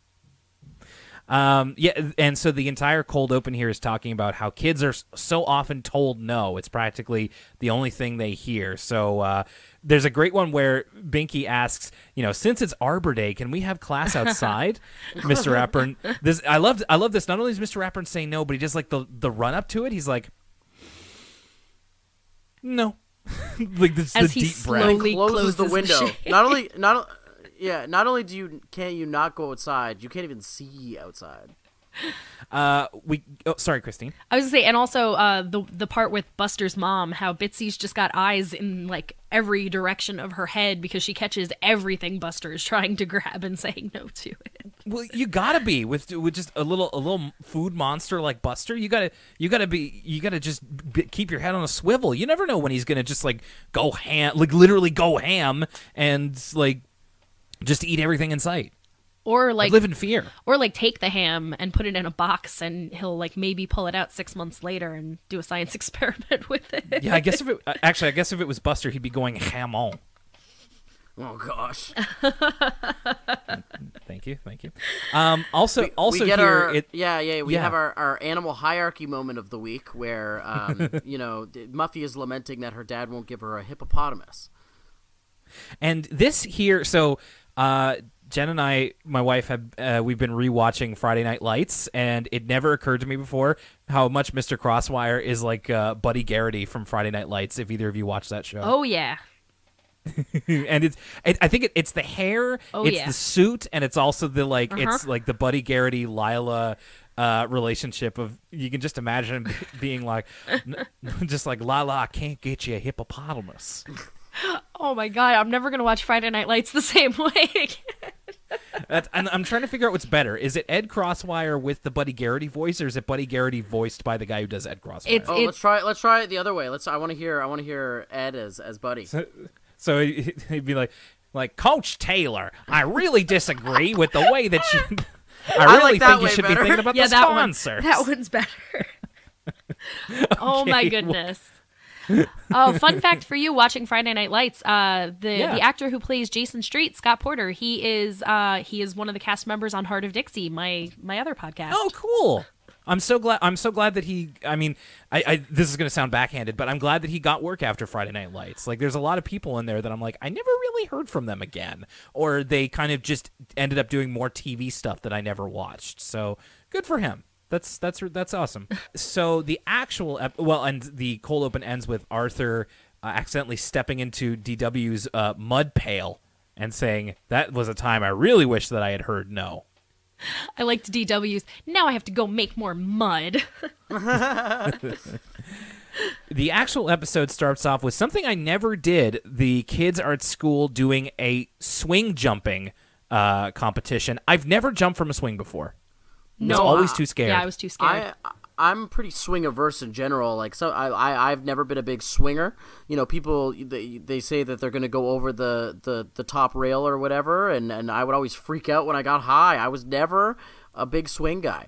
Um, yeah, and so the entire cold open here is talking about how kids are so often told no. It's practically the only thing they hear. So uh, there's a great one where Binky asks, you know, since it's Arbor Day, can we have class outside? Mister Appern, this I love. I love this. Not only is Mister Appern saying no, but he does like the the run up to it. He's like, no, like this, as the he deep slowly breath. Closes, closes the window. The not only not. Yeah, not only do you can't you not go outside, you can't even see outside. Uh, we oh, sorry, Christine. I was gonna say, and also uh, the the part with Buster's mom, how Bitsy's just got eyes in like every direction of her head because she catches everything Buster is trying to grab and saying no to it. Well, you gotta be with with just a little a little food monster like Buster. You gotta you gotta be you gotta just b- keep your head on a swivel. You never know when he's gonna just like go ham, like literally go ham, and like. Just eat everything in sight, or like I'd live in fear, or like take the ham and put it in a box, and he'll like maybe pull it out six months later and do a science experiment with it. Yeah, I guess if it actually, I guess if it was Buster, he'd be going ham on. Oh gosh. Thank you, thank you. Um, also, we, also we here, our, it, yeah, yeah, we yeah. have our, our animal hierarchy moment of the week where um, you know Muffy is lamenting that her dad won't give her a hippopotamus, and this here so. Uh, Jen and I, my wife, have uh, we've been rewatching Friday Night Lights, and it never occurred to me before how much Mister Crosswire is like uh, Buddy Garrity from Friday Night Lights. If either of you watch that show, oh yeah, and it's it, I think it, it's the hair, oh, it's yeah. the suit, and it's also the like uh-huh. it's like the Buddy Garrity Lila uh, relationship of you can just imagine him being like n- just like Lila, I can't get you a hippopotamus. Oh my God, I'm never going to watch Friday Night Lights the same way again. That's, I'm, I'm trying to figure out what's better. Is it Ed Crosswire with the Buddy Garrity voice, or is it Buddy Garrity voiced by the guy who does Ed Crosswire? It's, oh, it's... let's try it. Let's try it the other way. Let's. I want to hear. I want to hear Ed as as Buddy. So, so he'd be like, like Coach Taylor. I really disagree with the way that you. I really I like think you should better. Be thinking about yeah, the that sponsors. One, that one's better. Okay, oh my goodness. Well, oh, fun fact for you watching Friday Night Lights, uh, the, yeah. the actor who plays Jason Street, Scott Porter, he is uh, he is one of the cast members on Heart of Dixie, my my other podcast. Oh, cool. I'm so glad I'm so glad that he I mean, I, I this is going to sound backhanded, but I'm glad that he got work after Friday Night Lights. Like there's a lot of people in there that I'm like, I never really heard from them again, or they kind of just ended up doing more T V stuff that I never watched. So, good for him. That's that's that's awesome. So the actual ep- well, and the cold open ends with Arthur uh, accidentally stepping into D W's uh, mud pail and saying, "That was a time I really wish that I had heard no." I liked D W's. Now I have to go make more mud. The actual episode starts off with something I never did. The kids are at school doing a swing jumping uh, competition. I've never jumped from a swing before. No, I was always too scared. Yeah, I was too scared. I, I'm pretty swing averse in general. Like, so I, I, I've never been a big swinger. You know, people they, they say that they're going to go over the, the, the top rail or whatever, and, and I would always freak out when I got high. I was never a big swing guy.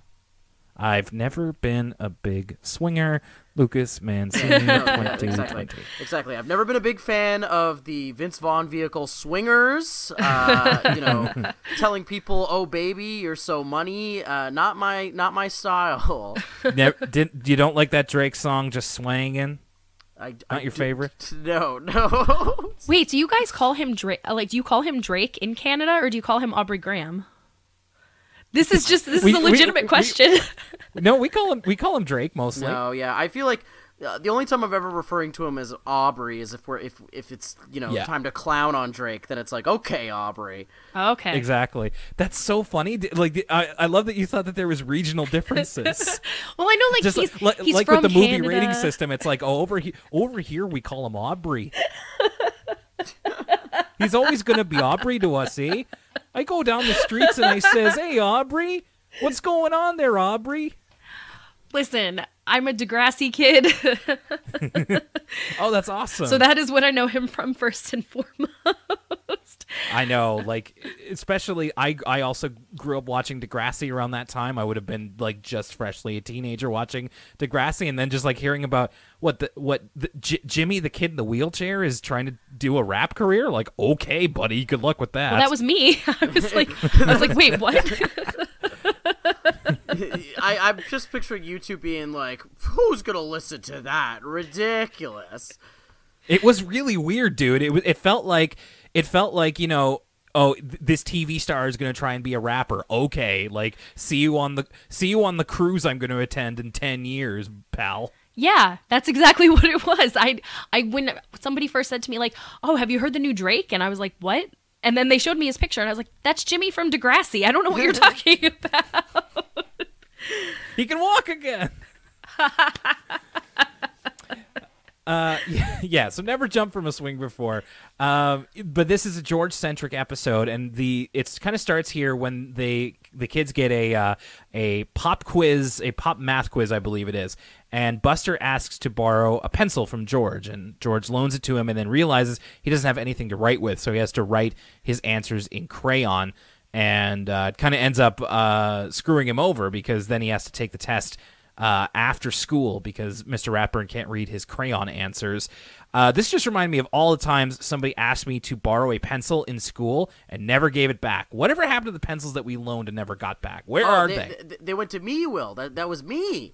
I've never been a big swinger. Lucas Mancini, twenty twenty. Exactly. exactly. I've never been a big fan of the Vince Vaughn vehicle Swingers. Uh, you know, telling people, "Oh, baby, you're so money." Uh, not my, not my style. Never, did, you don't like that Drake song, "Just Swangin'"? I, not I your do, favorite? No, no. Wait, do you guys call him Drake? Like, do you call him Drake in Canada, or do you call him Aubrey Graham? This is just this we, is a legitimate we, question. We, no, we call him we call him Drake mostly. No, yeah, I feel like uh, the only time I've ever referring to him as Aubrey is if we're if if it's you know yeah. time to clown on Drake, then it's like, okay, Aubrey. Okay, exactly. That's so funny. Like, I I love that you thought that there was regional differences. Well, I know, like just he's, like, he's like from with the Canada. Movie rating system, it's like oh, over here over here we call him Aubrey. He's always gonna be Aubrey to us, eh? I go down the streets and I says, "Hey, Aubrey, what's going on there, Aubrey?" Listen, I'm a Degrassi kid. Oh, that's awesome. So that is what I know him from first and foremost. I know, like, especially I, I also grew up watching Degrassi around that time. I would have been, like, just freshly a teenager watching Degrassi and then just, like, hearing about what the, what the, J Jimmy, the kid in the wheelchair, is trying to do a rap career. Like, okay, buddy, good luck with that. Well, that was me. I was like, I was like, wait, what? I, I'm just picturing you two being like, who's gonna listen to that? Ridiculous. It was really weird, dude. It it felt like it felt like you know, oh, th this T V star is gonna try and be a rapper. Okay, like see you on the see you on the cruise I'm gonna attend in ten years, pal. Yeah, that's exactly what it was. I I when somebody first said to me like, oh, have you heard the new Drake? And I was like, what? And then they showed me his picture, and I was like, that's Jimmy from Degrassi. I don't know what you're talking about. He can walk again. uh, yeah, yeah, so never jumped from a swing before. Um, but this is a George-centric episode, and the it's kind of starts here when they the kids get a, uh, a pop quiz, a pop math quiz, I believe it is. And Buster asks to borrow a pencil from George, and George loans it to him and then realizes he doesn't have anything to write with, so he has to write his answers in crayon, and uh, it kind of ends up uh, screwing him over because then he has to take the test uh, after school because Mister Ratburn can't read his crayon answers. Uh, this just reminded me of all the times somebody asked me to borrow a pencil in school and never gave it back. Whatever happened to the pencils that we loaned and never got back? Where oh, are they, they? They went to me, Will. That, that was me.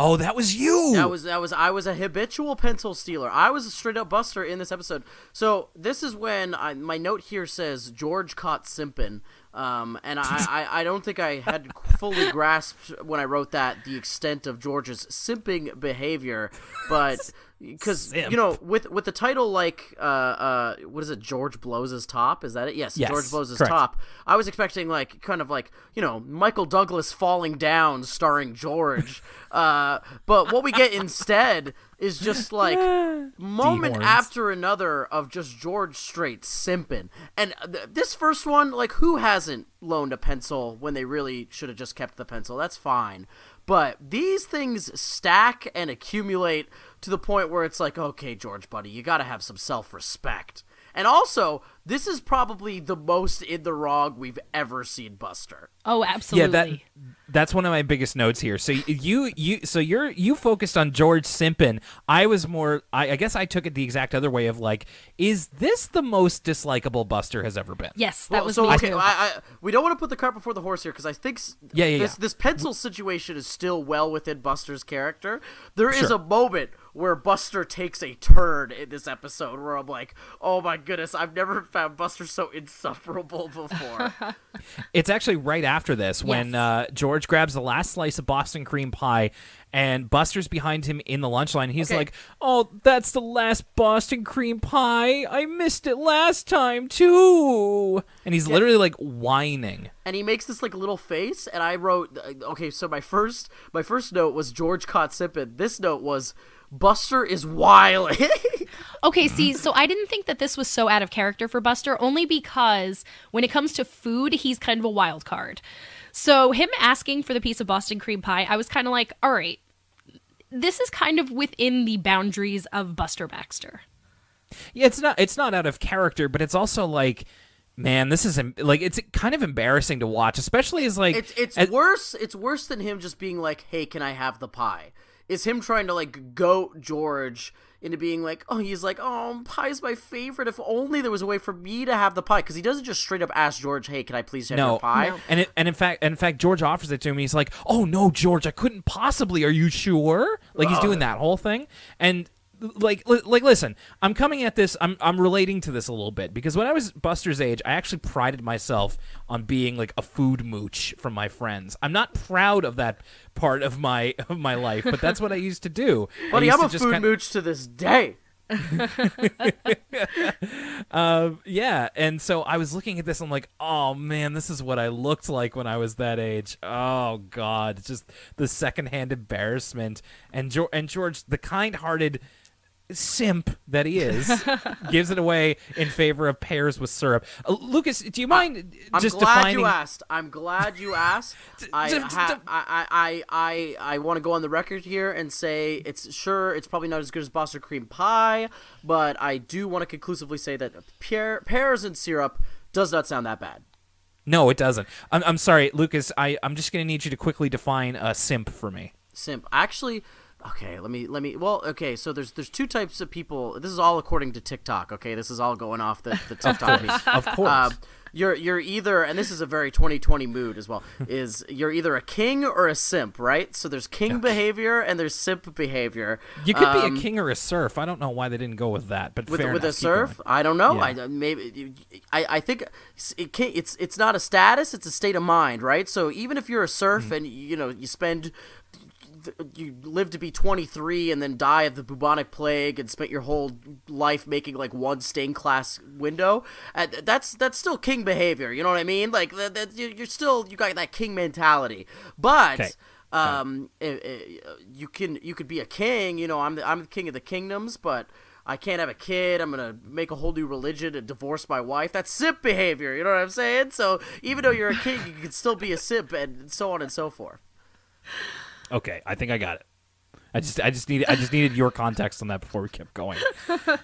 Oh, that was you. That was that was I was a habitual pencil stealer. I was a straight up Buster in this episode. So this is when I, my note here says George caught simpin', um, and I, I I don't think I had fully grasped when I wrote that the extent of George's simping behavior, but because you know with with the title like uh uh what is it George Blows His Top, is that it? Yes, yes, George Blows His correct. Top. I was expecting like kind of like you know Michael Douglas Falling Down starring George. Uh, but what we get instead is just like moment after another of just George straight simping. And th this first one, like who hasn't loaned a pencil when they really should have just kept the pencil? That's fine. But these things stack and accumulate to the point where it's like, okay, George, buddy, you got to have some self-respect. And also, this is probably the most in the wrong we've ever seen Buster. Oh, absolutely. Yeah, that, that's one of my biggest notes here. So you you so you're you focused on George simpin'. I was more I, I guess I took it the exact other way of like, is this the most dislikable Buster has ever been? Yes, that well, was so me okay, too. I, I, we don't want to put the cart before the horse here because I think yeah, yeah, this, yeah. this pencil situation is still well within Buster's character. There sure. is a moment where Buster takes a turn in this episode where I'm like, oh my goodness, I've never found Buster so insufferable before. It's actually right after this when yes. uh, George grabs the last slice of Boston cream pie and Buster's behind him in the lunch line. He's okay. like, oh, that's the last Boston cream pie. I missed it last time too. And he's yeah. literally like whining. And he makes this like little face. And I wrote, okay, so my first, my first note was George caught sippin'. This note was, Buster is wild. Okay, see, so I didn't think that this was so out of character for Buster, only because when it comes to food, he's kind of a wild card. So him asking for the piece of Boston cream pie, I was kind of like, all right, this is kind of within the boundaries of Buster Baxter. Yeah, it's not, it's not out of character, but it's also like, Man, this is like it's kind of embarrassing to watch, especially as like it's it's as, worse. It's worse than him just being like, "Hey, can I have the pie?" Is him trying to like goat George into being like, "Oh, he's like, oh, pie's my favorite. If only there was a way for me to have the pie," because he doesn't just straight up ask George, "Hey, can I please have no, your pie?" No. And it, and in fact, and in fact, George offers it to him. And he's like, "Oh no, George, I couldn't possibly. Are you sure?" Like oh. he's doing that whole thing and. Like, like, listen, I'm coming at this, I'm, I'm relating to this a little bit, because when I was Buster's age, I actually prided myself on being, like, a food mooch from my friends. I'm not proud of that part of my, of my life, but that's what I used to do. Buddy, I'm a food kinda... mooch to this day. uh, yeah, and so I was looking at this, I'm like, oh, man, this is what I looked like when I was that age. Oh, God, it's just the secondhand embarrassment. And, jo and George, the kind-hearted... simp that he is gives it away in favor of pears with syrup. Uh, Lucas, do you mind I, just I'm glad defining... you asked. I'm glad you asked. I, ha I I I I want to go on the record here and say it's sure it's probably not as good as Boston cream pie, but I do want to conclusively say that pear pears and syrup does not sound that bad. No, it doesn't. I'm I'm sorry, Lucas. I I'm just gonna need you to quickly define a simp for me. Simp, actually. Okay, let me let me well, okay, so there's there's two types of people. This is all according to TikTok, okay? This is all going off the, the TikTok piece. Of course. Uh, you're you're either, and this is a very twenty twenty mood as well, is you're either a king or a simp, right? So there's king yeah. behavior and there's simp behavior. You could um, be a king or a serf. I don't know why they didn't go with that, but with, fair with enough, a serf, I don't know. Yeah. I maybe I I think it can, it's it's not a status, it's a state of mind, right? So even if you're a serf mm-hmm. and you know, you spend you live to be twenty-three and then die of the bubonic plague and spent your whole life making like one stained glass window, uh, that's that's still king behavior, you know what I mean? Like that, that you're still you got that king mentality, but okay. um okay. It, it, you can you could be a king, you know, I'm the, I'm the king of the kingdoms, but I can't have a kid. I'm going to make a whole new religion and divorce my wife. That's simp behavior, you know what I'm saying? So even though you're a king, you can still be a simp, and so on and so forth. Okay, I think I got it. I just, I just needed, I just needed your context on that before we kept going.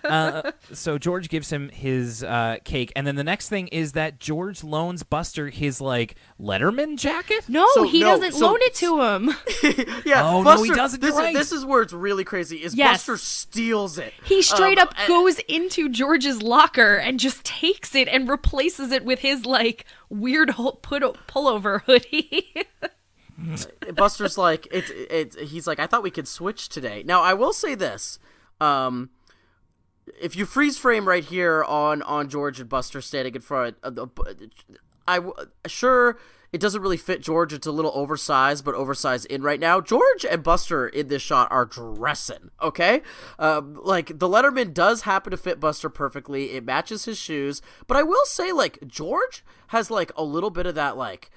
Uh, so George gives him his uh, cake, and then the next thing is that George loans Buster his like Letterman jacket. No, so, he no, doesn't so, loan it to him. yeah, oh Buster, no, he doesn't. This, right. this is where it's really crazy. Is yes. Buster steals it? He straight um, up and, goes into George's locker and just takes it and replaces it with his like weird pullover hoodie. Buster's like it's it's he's like, I thought we could switch today. Now I will say this, um if you freeze frame right here on on George and Buster standing in front of the, I sure it doesn't really fit George, it's a little oversized, but oversized in right now. George and Buster in this shot are dressing, okay? Um, like, the Letterman does happen to fit Buster perfectly, it matches his shoes, but I will say, like, George has like a little bit of that like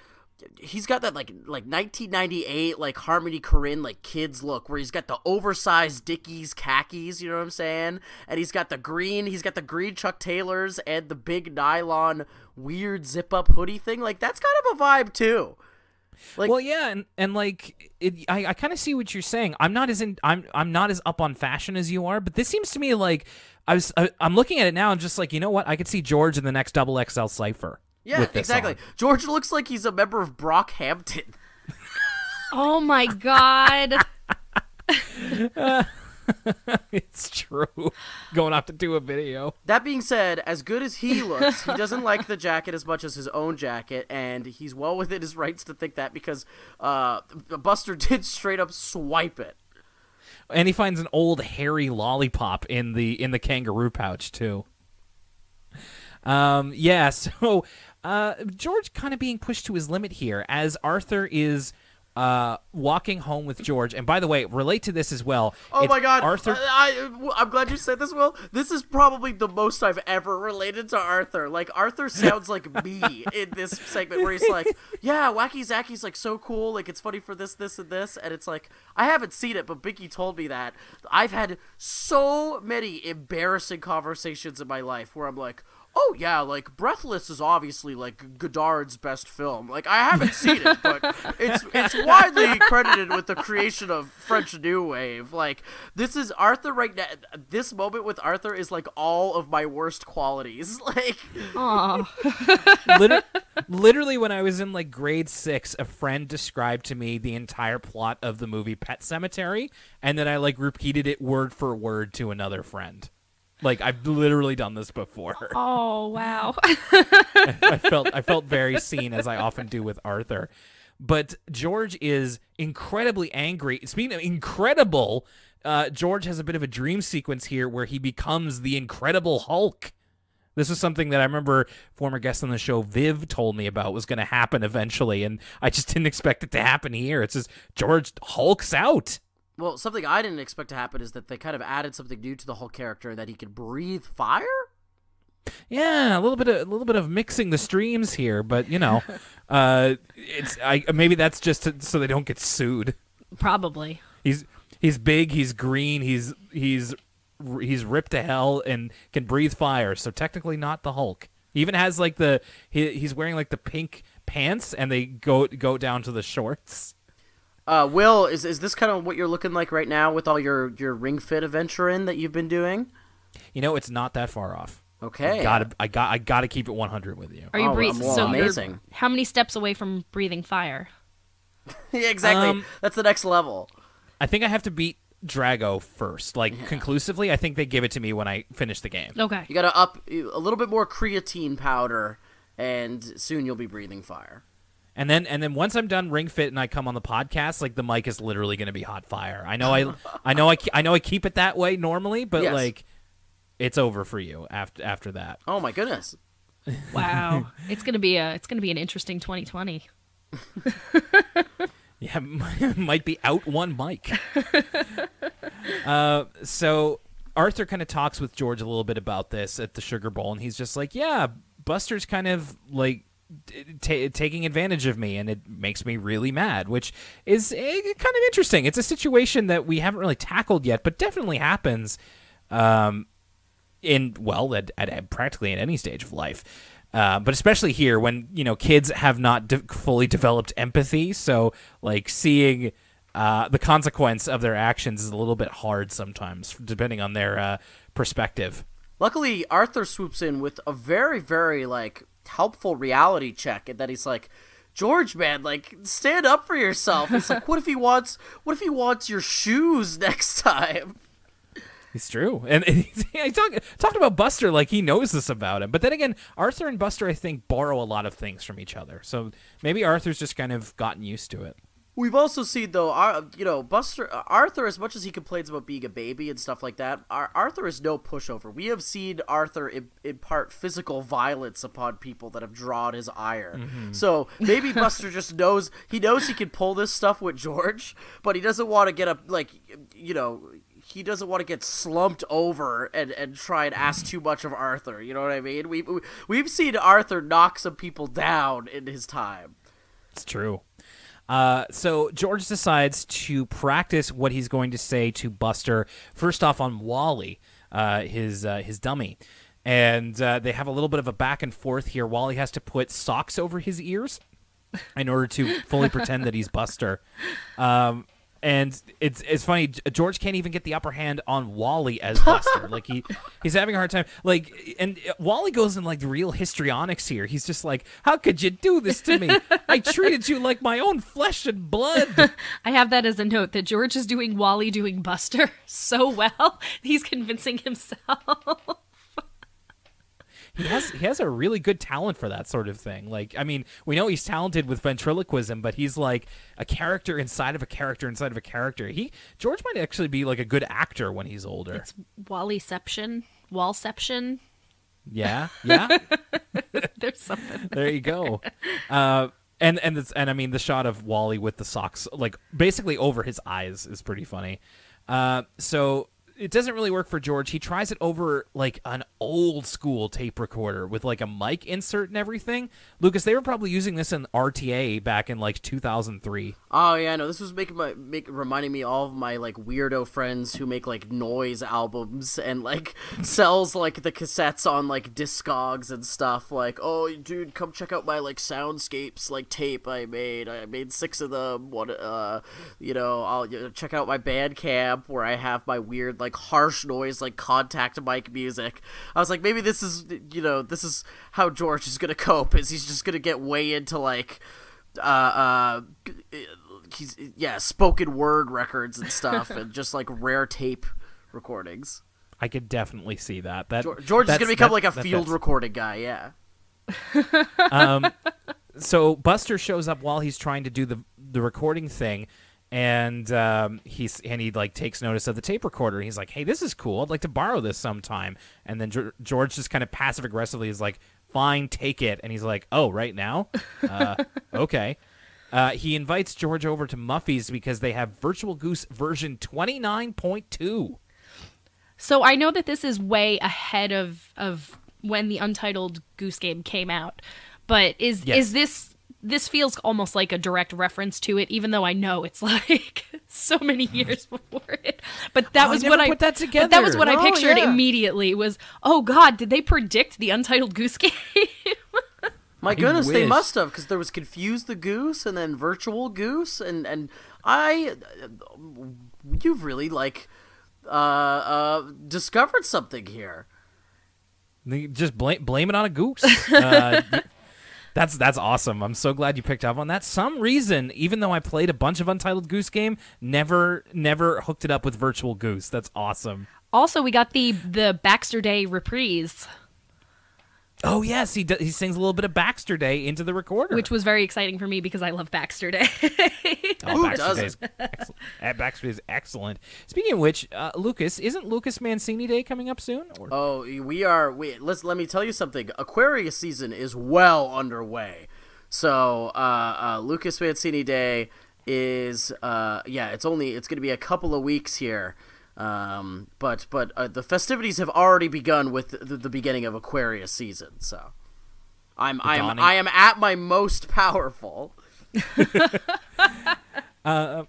he's got that like like nineteen ninety-eight like Harmony Korine like kids look where he's got the oversized Dickies khakis, you know what I'm saying? And he's got the green he's got the green Chuck Taylors and the big nylon weird zip up hoodie thing. Like that's kind of a vibe too. Like, well, yeah, and and like it, I I kind of see what you're saying. I'm not as in I'm I'm not as up on fashion as you are, but this seems to me like I was I, I'm looking at it now and just like, you know what? I could see George in the next double X L cipher. Yeah, exactly. On. George looks like he's a member of Brockhampton. Oh my God. uh, it's true. Going off to do a video. That being said, as good as he looks, he doesn't like the jacket as much as his own jacket, and he's well within his rights to think that because uh, Buster did straight up swipe it. And he finds an old hairy lollipop in the in the kangaroo pouch too. Um, yeah, so uh, George kind of being pushed to his limit here as Arthur is uh, walking home with George. And by the way, relate to this as well. Oh, it's my God. Arthur. I, I, I'm glad you said this, Will. This is probably the most I've ever related to Arthur. Like, Arthur sounds like me in this segment where he's like, yeah, Wacky Zacky's like so cool. Like, it's funny for this, this, and this. And it's like, I haven't seen it, but Bicky told me that. I've had so many embarrassing conversations in my life where I'm like, oh yeah, like Breathless is obviously like Godard's best film. Like I haven't seen it, but it's it's widely credited with the creation of French New Wave. Like this is Arthur right now. This moment with Arthur is like all of my worst qualities. Like, literally, literally when I was in like grade six, a friend described to me the entire plot of the movie Pet Sematary, and then I like repeated it word for word to another friend. Like I've literally done this before. Oh wow! I felt I felt very seen, as I often do with Arthur. But George is incredibly angry. Speaking of incredible, uh, George has a bit of a dream sequence here where he becomes the Incredible Hulk. This is something that I remember former guest on the show Viv told me about was going to happen eventually, and I just didn't expect it to happen here. It's just George hulks out. Well, something I didn't expect to happen is that they kind of added something new to the Hulk character, that he could breathe fire. Yeah, a little bit of a little bit of mixing the streams here, but you know, uh, it's I, maybe that's just to, so they don't get sued. Probably. He's he's big, he's green, he's he's he's ripped to hell and can breathe fire. So technically, not the Hulk. He even has like the he, he's wearing like the pink pants, and they go go down to the shorts. Uh, Will, is is this kind of what you're looking like right now with all your, your Ring Fit adventure in that you've been doing? You know, it's not that far off. Okay. I gotta, I got, I gotta keep it one hundred with you. Are you oh, breathing? Well, so amazing. How many steps away from breathing fire? Yeah, exactly. Um, That's the next level. I think I have to beat Drago first, like yeah. conclusively. I think they give it to me when I finish the game. Okay. You gotta up a little bit more creatine powder, and soon you'll be breathing fire. And then, and then once I'm done Ring Fit and I come on the podcast, like the mic is literally going to be hot fire. I know, I, I know, I, I know, I keep it that way normally, but yes. like, it's over for you after after that. Oh my goodness! Wow, it's gonna be a, it's gonna be an interesting twenty twenty. Yeah, might be out one mic. uh, so Arthur kind of talks with George a little bit about this at the Sugar Bowl, and he's just like, "Yeah, Buster's kind of like." T taking advantage of me, and it makes me really mad, which is uh, kind of interesting. It's a situation that we haven't really tackled yet, but definitely happens um, in, well, at, at practically at any stage of life, uh, but especially here when, you know, kids have not de fully developed empathy, so, like, seeing uh, the consequence of their actions is a little bit hard sometimes, depending on their uh, perspective. Luckily, Arthur swoops in with a very, very, like, helpful reality check, and that he's like, George, man, like, stand up for yourself. It's like, what if he wants what if he wants your shoes next time? It's true. And, and he talked talked about Buster like he knows this about him, but then again, Arthur and Buster, I think, borrow a lot of things from each other, so maybe Arthur's just kind of gotten used to it. We've also seen, though, uh, you know, Buster, uh, Arthur, as much as he complains about being a baby and stuff like that, Ar Arthur is no pushover. We have seen Arthur im impart physical violence upon people that have drawn his ire. Mm-hmm. So maybe Buster just knows, he knows he can pull this stuff with George, but he doesn't want to get up, like, you know, he doesn't want to get slumped over and, and try and ask too much of Arthur. You know what I mean? We, we, we've seen Arthur knock some people down in his time. It's true. Uh, so George decides to practice what he's going to say to Buster, first off on Wally, uh, his uh, his dummy. And uh, they have a little bit of a back and forth here. Wally has to put socks over his ears in order to fully pretend that he's Buster. Um, and it's it's funny, George can't even get the upper hand on Wally as Buster. Like he he's having a hard time. Like, and Wally goes in like the real histrionics here. He's just like, how could you do this to me? I treated you like my own flesh and blood. I have that as a note, that George is doing Wally doing Buster so well, he's convincing himself. He has he has a really good talent for that sort of thing. Like, I mean, we know he's talented with ventriloquism, but he's like a character inside of a character inside of a character. He George might actually be like a good actor when he's older. It's Wallyception, Wallception. Yeah, yeah. There's something. There, there you go. Uh, and and it's, and I mean, the shot of Wally with the socks like basically over his eyes is pretty funny. Uh, so it doesn't really work for George. He tries it over like an old school tape recorder with like a mic insert and everything. Lucas, they were probably using this in R T A back in like two thousand three. Oh yeah, I know. This was making my make, reminding me all of my like weirdo friends who make like noise albums and like sells like the cassettes on like Discogs and stuff. Like, oh dude, come check out my like soundscapes like tape I made. I made six of them. What uh, you know, I'll you know, check out my Bandcamp where I have my weird like harsh noise like contact mic music. I was like, maybe this is you know this is how George is gonna cope. Is he's just gonna get way into like. Uh, uh, he's yeah, spoken word records and stuff, and just like rare tape recordings. I could definitely see that. That George, George is gonna become that, like a that, field recording guy, yeah. Um, so Buster shows up while he's trying to do the the recording thing, and um, he's and he like takes notice of the tape recorder. And he's like, "Hey, this is cool. I'd like to borrow this sometime." And then George just kind of passive aggressively is like, fine, take it. And he's like, oh, right now? Uh, okay. Uh, he invites George over to Muffy's because they have Virtual Goose version twenty-nine point two. So I know that this is way ahead of, of when the Untitled Goose Game came out. But is yes. is this, this feels almost like a direct reference to it, even though I know it's like so many years before it. But that oh, was I what I put that together. That was what oh, I pictured yeah. immediately was, oh God, did they predict the Untitled Goose Game? My goodness, they must have, because there was Confuse the Goose and then Virtual Goose, and and I, you've really like uh, uh, discovered something here. Just blame blame it on a goose. Uh, That's that's awesome. I'm so glad you picked up on that. Some reason, even though I played a bunch of Untitled Goose Game, never never hooked it up with Virtual Goose. That's awesome. Also, we got the the Baxter Day reprise. Oh yes, he he sings a little bit of Baxter Day into the recorder, which was very exciting for me because I love Baxter Day. Oh, Baxter Day is excellent. Baxter Day is excellent. Speaking of which, uh, Lucas, isn't Lucas Mancini Day coming up soon? Or? Oh, we are. We, let's let me tell you something. Aquarius season is well underway, so uh, uh, Lucas Mancini Day is uh, yeah. It's only it's going to be a couple of weeks here. Um, but but uh, the festivities have already begun with the, the beginning of Aquarius season, so I'm I'm I am at my most powerful. uh,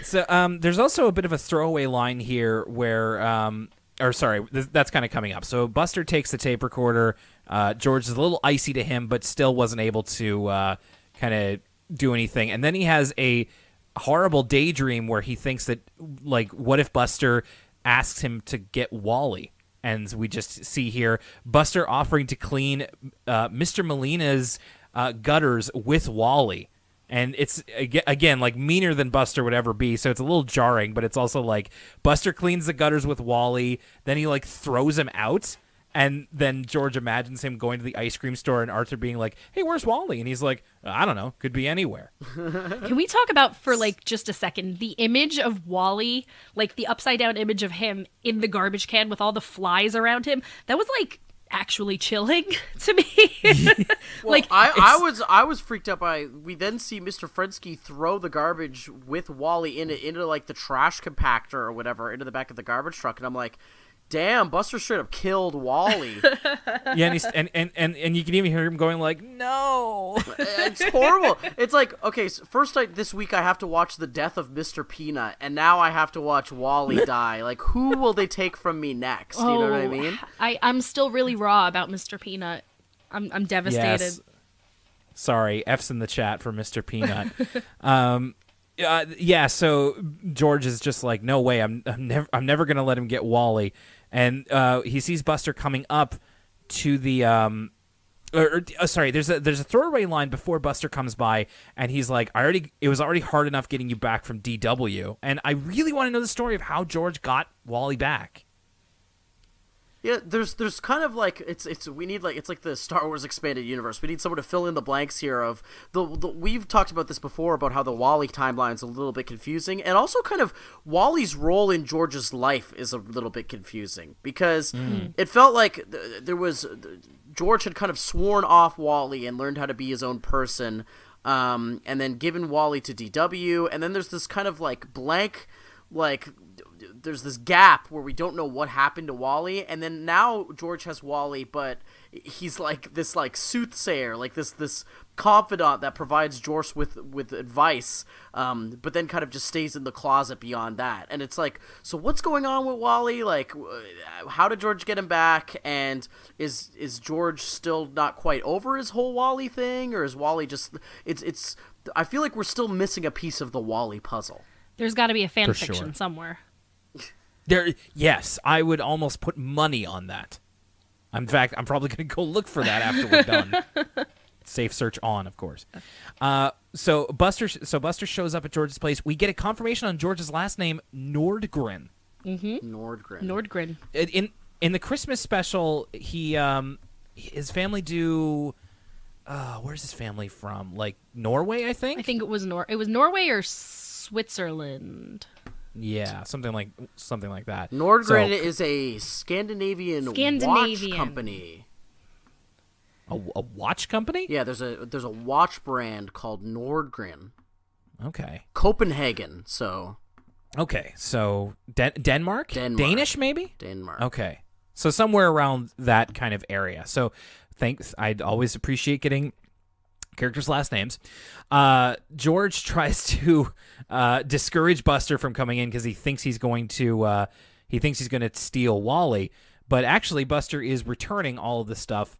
so um, there's also a bit of a throwaway line here where um, or sorry th that's kind of coming up. So Buster takes the tape recorder. Uh, George is a little icy to him, but still wasn't able to uh, kind of do anything. And then he has a horrible daydream where he thinks that, like, what if Buster asks him to get Wally? And we just see here Buster offering to clean uh, Mister Molina's uh, gutters with Wally. And it's, again, like, meaner than Buster would ever be, so it's a little jarring, but it's also, like, Buster cleans the gutters with Wally, then he, like, throws him out, and then George imagines him going to the ice cream store and Arthur being like, hey, where's Wally? And he's like, I don't know. Could be anywhere. Can we talk about for like just a second the image of Wally, like the upside down image of him in the garbage can with all the flies around him? That was like actually chilling to me. Well, like I, I was I was freaked up. I we then see Mister Frensky throw the garbage with Wally in it into like the trash compactor or whatever into the back of the garbage truck, and I'm like, damn, Buster straight up killed Wally. Yeah, and, he's, and, and, and, and you can even hear him going like, no. It's horrible. It's like, okay, so first I, this week I have to watch the death of Mister Peanut, and now I have to watch Wally die. Like, who will they take from me next? Oh, you know what I mean? I, I'm still really raw about Mister Peanut. I'm, I'm devastated. Yes. Sorry, F's in the chat for Mister Peanut. um uh, yeah, so George is just like, no way, I'm, I'm never I'm never going to let him get Wally. And uh, he sees Buster coming up to the, um, or, or oh, sorry, there's a there's a throwaway line before Buster comes by, and he's like, I already, it was already hard enough getting you back from D W, and I really want to know the story of how George got Wally back. Yeah, there's there's kind of like it's it's we need like it's like the Star Wars expanded universe. We need someone to fill in the blanks here of the, the we've talked about this before about how the Wally timeline's a little bit confusing, and also kind of Wally's role in George's life is a little bit confusing because mm. it felt like there was George had kind of sworn off Wally and learned how to be his own person, um, and then given Wally to D W, and then there's this kind of like blank like there's this gap where we don't know what happened to Wally, and then now George has Wally, but he's like this like soothsayer, like this this confidant that provides George with with advice, um, but then kind of just stays in the closet beyond that. And it's like, so what's going on with Wally? Like, how did George get him back? And is is George still not quite over his whole Wally thing, or is Wally just? It's it's. I feel like we're still missing a piece of the Wally puzzle. There's got to be a fan fiction sure. somewhere. There, yes, I would almost put money on that. In fact, I'm probably going to go look for that after we're done. Safe search on, of course. Uh, so Buster, so Buster shows up at George's place. We get a confirmation on George's last name, Nordgren. Mm-hmm. Nordgren. Nordgren. In in the Christmas special, he um, his family do. Uh, where's his family from? Like Norway, I think. I think it was Nor. It was Norway or Switzerland. Yeah, something like something like that. Nordgren so, is a Scandinavian, Scandinavian. watch company. A, a watch company? Yeah, there's a there's a watch brand called Nordgren. Okay. Copenhagen. So. Okay, so Den Denmark? Denmark, Danish, maybe. Denmark. Okay, so somewhere around that kind of area. So, thanks. I'd always appreciate getting characters' last names. Uh, George tries to uh, discourage Buster from coming in because he thinks he's going to uh, he thinks he's going to steal Wally, but actually Buster is returning all of the stuff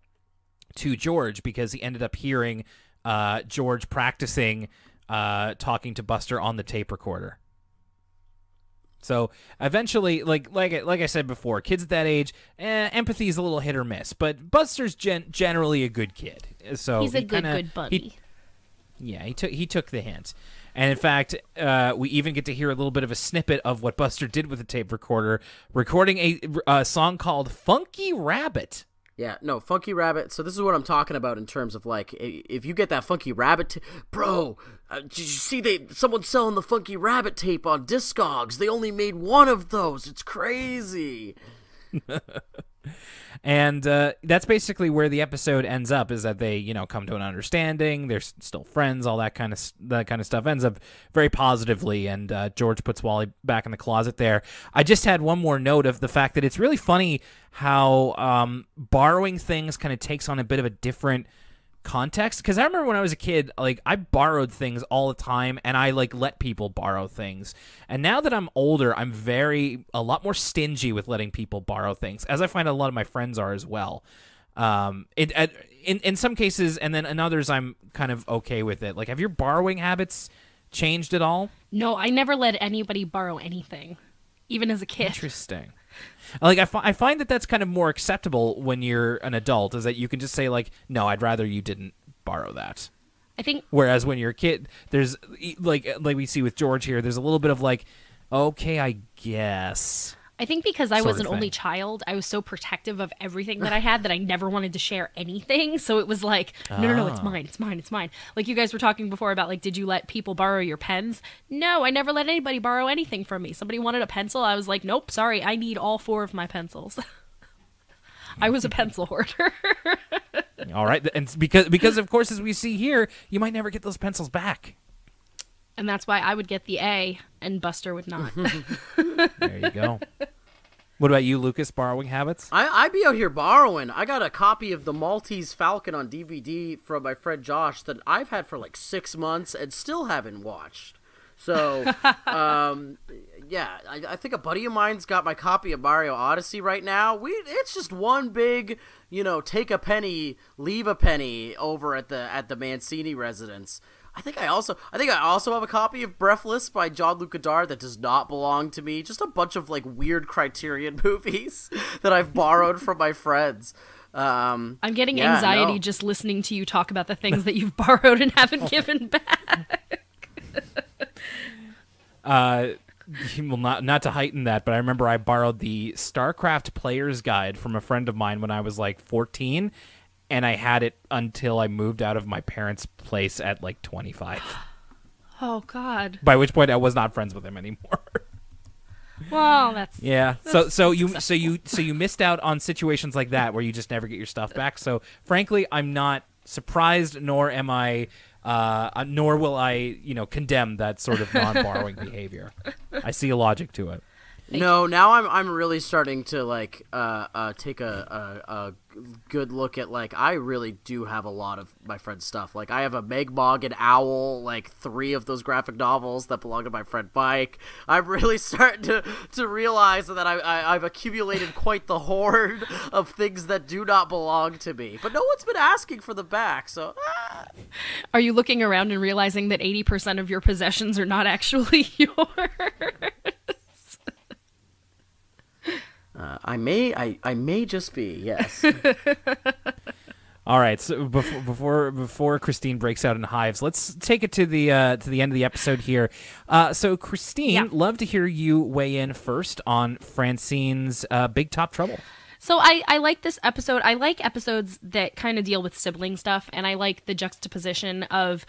to George because he ended up hearing uh, George practicing uh, talking to Buster on the tape recorder. So eventually, like like like I said before, kids at that age, eh, empathy is a little hit or miss. But Buster's gen generally a good kid, so he's a he good kinda, good buddy. He, yeah, he took he took the hint, and in fact, uh, we even get to hear a little bit of a snippet of what Buster did with the tape recorder, recording a, a song called "Funky Rabbit." Yeah, no, Funky Rabbit. So this is what I'm talking about in terms of, like, if you get that Funky Rabbit t bro, uh, did you see they someone's selling the Funky Rabbit tape on Discogs? They only made one of those. It's crazy. And uh, that's basically where the episode ends up, is that they, you know, come to an understanding. They're still friends, all that kind of that kind of stuff ends up very positively. And uh, George puts Wally back in the closet there. I just had one more note of the fact that it's really funny how um, borrowing things kind of takes on a bit of a different context, because I remember when I was a kid, like, I borrowed things all the time, and I like let people borrow things. And now that I'm older, I'm very a lot more stingy with letting people borrow things, as I find a lot of my friends are as well. Um, it at, in in some cases, and then in others, I'm kind of okay with it. Like, have your borrowing habits changed at all? No, I never let anybody borrow anything, even as a kid. Interesting. Like, I, I find that that's kind of more acceptable when you're an adult, is that you can just say, like, no, I'd rather you didn't borrow that. I think. Whereas when you're a kid, there's, like, like we see with George here, there's a little bit of, like, okay, I guess. I think because I was an only child, I was so protective of everything that I had that I never wanted to share anything. So it was like, no, no, no, it's mine, it's mine, it's mine. Like, you guys were talking before about, like, did you let people borrow your pens? No, I never let anybody borrow anything from me. Somebody wanted a pencil. I was like, nope, sorry, I need all four of my pencils. I was a pencil hoarder. All right. And because, because, of course, as we see here, you might never get those pencils back. And that's why I would get the A and Buster would not. There you go. What about you, Lucas? Borrowing habits? I, I'd be out here borrowing. I got a copy of The Maltese Falcon on D V D from my friend Josh that I've had for like six months and still haven't watched. So, um, yeah, I, I think a buddy of mine's got my copy of Mario Odyssey right now. We It's just one big, you know, take a penny, leave a penny over at the at the Mancini residence. I think I also I think I also have a copy of Breathless by John Luc Godard that does not belong to me. Just a bunch of, like, weird Criterion movies that I've borrowed from my friends. Um, I'm getting yeah, anxiety no. just listening to you talk about the things that you've borrowed and haven't given back. uh, well, not not to heighten that, but I remember I borrowed the StarCraft Player's Guide from a friend of mine when I was like fourteen. And I had it until I moved out of my parents' place at like twenty-five. Oh, God. By which point I was not friends with him anymore. Well, that's yeah. That's so so you so you so you missed out on situations like that where you just never get your stuff back. So frankly, I'm not surprised, nor am I, uh, nor will I, you know, condemn that sort of non-borrowing behavior. I see a logic to it. No, now I'm I'm really starting to like uh, uh take a, a a good look at like I really do have a lot of my friend's stuff. Like I have a Meg Mog and Owl, like three of those graphic novels that belong to my friend Mike. I'm really starting to to realize that I, I I've accumulated quite the hoard of things that do not belong to me. But no one's been asking for them back, so. Ah. Are you looking around and realizing that eighty percent of your possessions are not actually yours? Uh, I may, I, I may just be, yes. All right. So before, before, before Christine breaks out in hives, let's take it to the uh, to the end of the episode here. Uh, so Christine, yeah. love to hear you weigh in first on Francine's uh, Big Top Trouble. So I, I like this episode. I like episodes that kind of deal with sibling stuff, and I like the juxtaposition of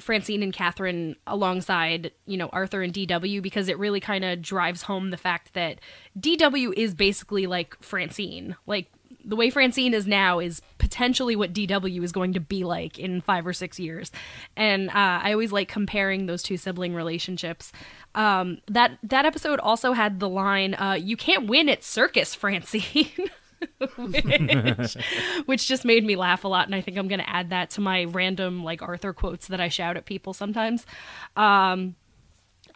Francine and Catherine alongside, you know, Arthur and D W, because it really kind of drives home the fact that D W is basically like Francine. Like the way Francine is now is potentially what D W is going to be like in five or six years. And uh, I always like comparing those two sibling relationships. Um, that, that episode also had the line, uh, you can't win at circus, Francine. which, which just made me laugh a lot, and I think I'm going to add that to my random like Arthur quotes that I shout at people sometimes. Um,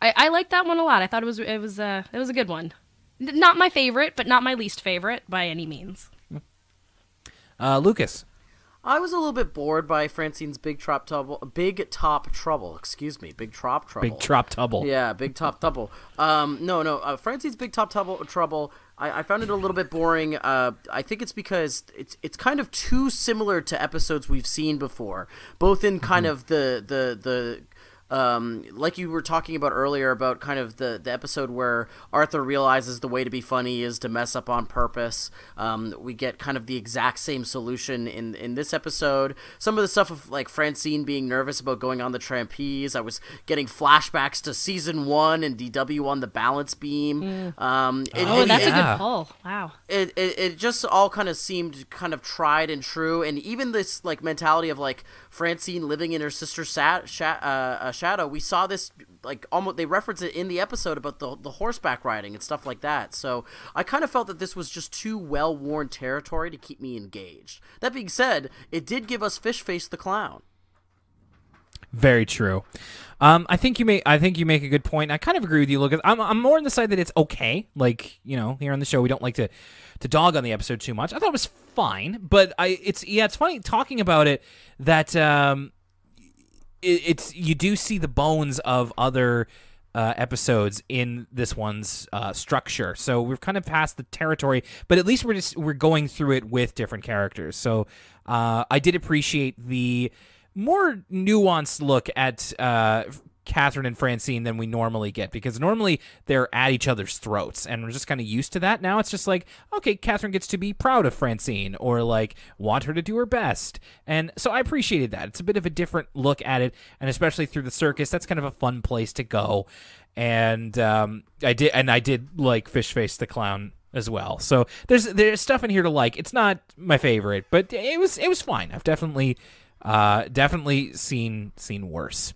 I, I like that one a lot. I thought it was it was a it was a good one. Not my favorite, but not my least favorite by any means. Uh, Lucas, I was a little bit bored by Francine's Big Top Trouble. Big Top Trouble, excuse me, Big Top Trouble. Big Top Trouble. Yeah, Big Top Trouble. Um, no, no, uh, Francine's Big Top Trouble. Trouble. I found it a little bit boring. Uh, I think it's because it's it's kind of too similar to episodes we've seen before, both in kind mm-hmm. of the the the. Um, like you were talking about earlier about kind of the, the episode where Arthur realizes the way to be funny is to mess up on purpose. Um, we get kind of the exact same solution in, in this episode. Some of the stuff of like Francine being nervous about going on the trapeze. I was getting flashbacks to season one and D W on the balance beam. Mm. Um, it, oh, it, that's it, a good pull. Wow. It, it, it just all kind of seemed kind of tried and true. And even this like mentality of like Francine living in her sister's sat, shat, uh, uh, shadow, we saw this like almost they reference it in the episode about the, the horseback riding and stuff like that. So I kind of felt that this was just too well-worn territory to keep me engaged. That being said, it did give us Fishface the clown. Very true. Um, I think you may. I think you make a good point. I kind of agree with you, Lucas. I'm, I'm more on the side that it's okay. Like, you know, here on the show, we don't like to to dog on the episode too much. I thought it was fine, but I it's yeah, it's funny talking about it that. Um, It's you do see the bones of other uh, episodes in this one's uh, structure, so we've kind of passed the territory, but at least we're just we're going through it with different characters. So uh, I did appreciate the more nuanced look at uh, Catherine and Francine than we normally get, because normally they're at each other's throats, and we're just kind of used to that. Now it's just like, okay, Catherine gets to be proud of Francine, or like want her to do her best, and so I appreciated that. It's a bit of a different look at it, and especially through the circus, that's kind of a fun place to go. And um, I did, and I did like Fishface the clown as well. So there's there's stuff in here to like. It's not my favorite, but it was it was fine. I've definitely uh, definitely seen seen worse.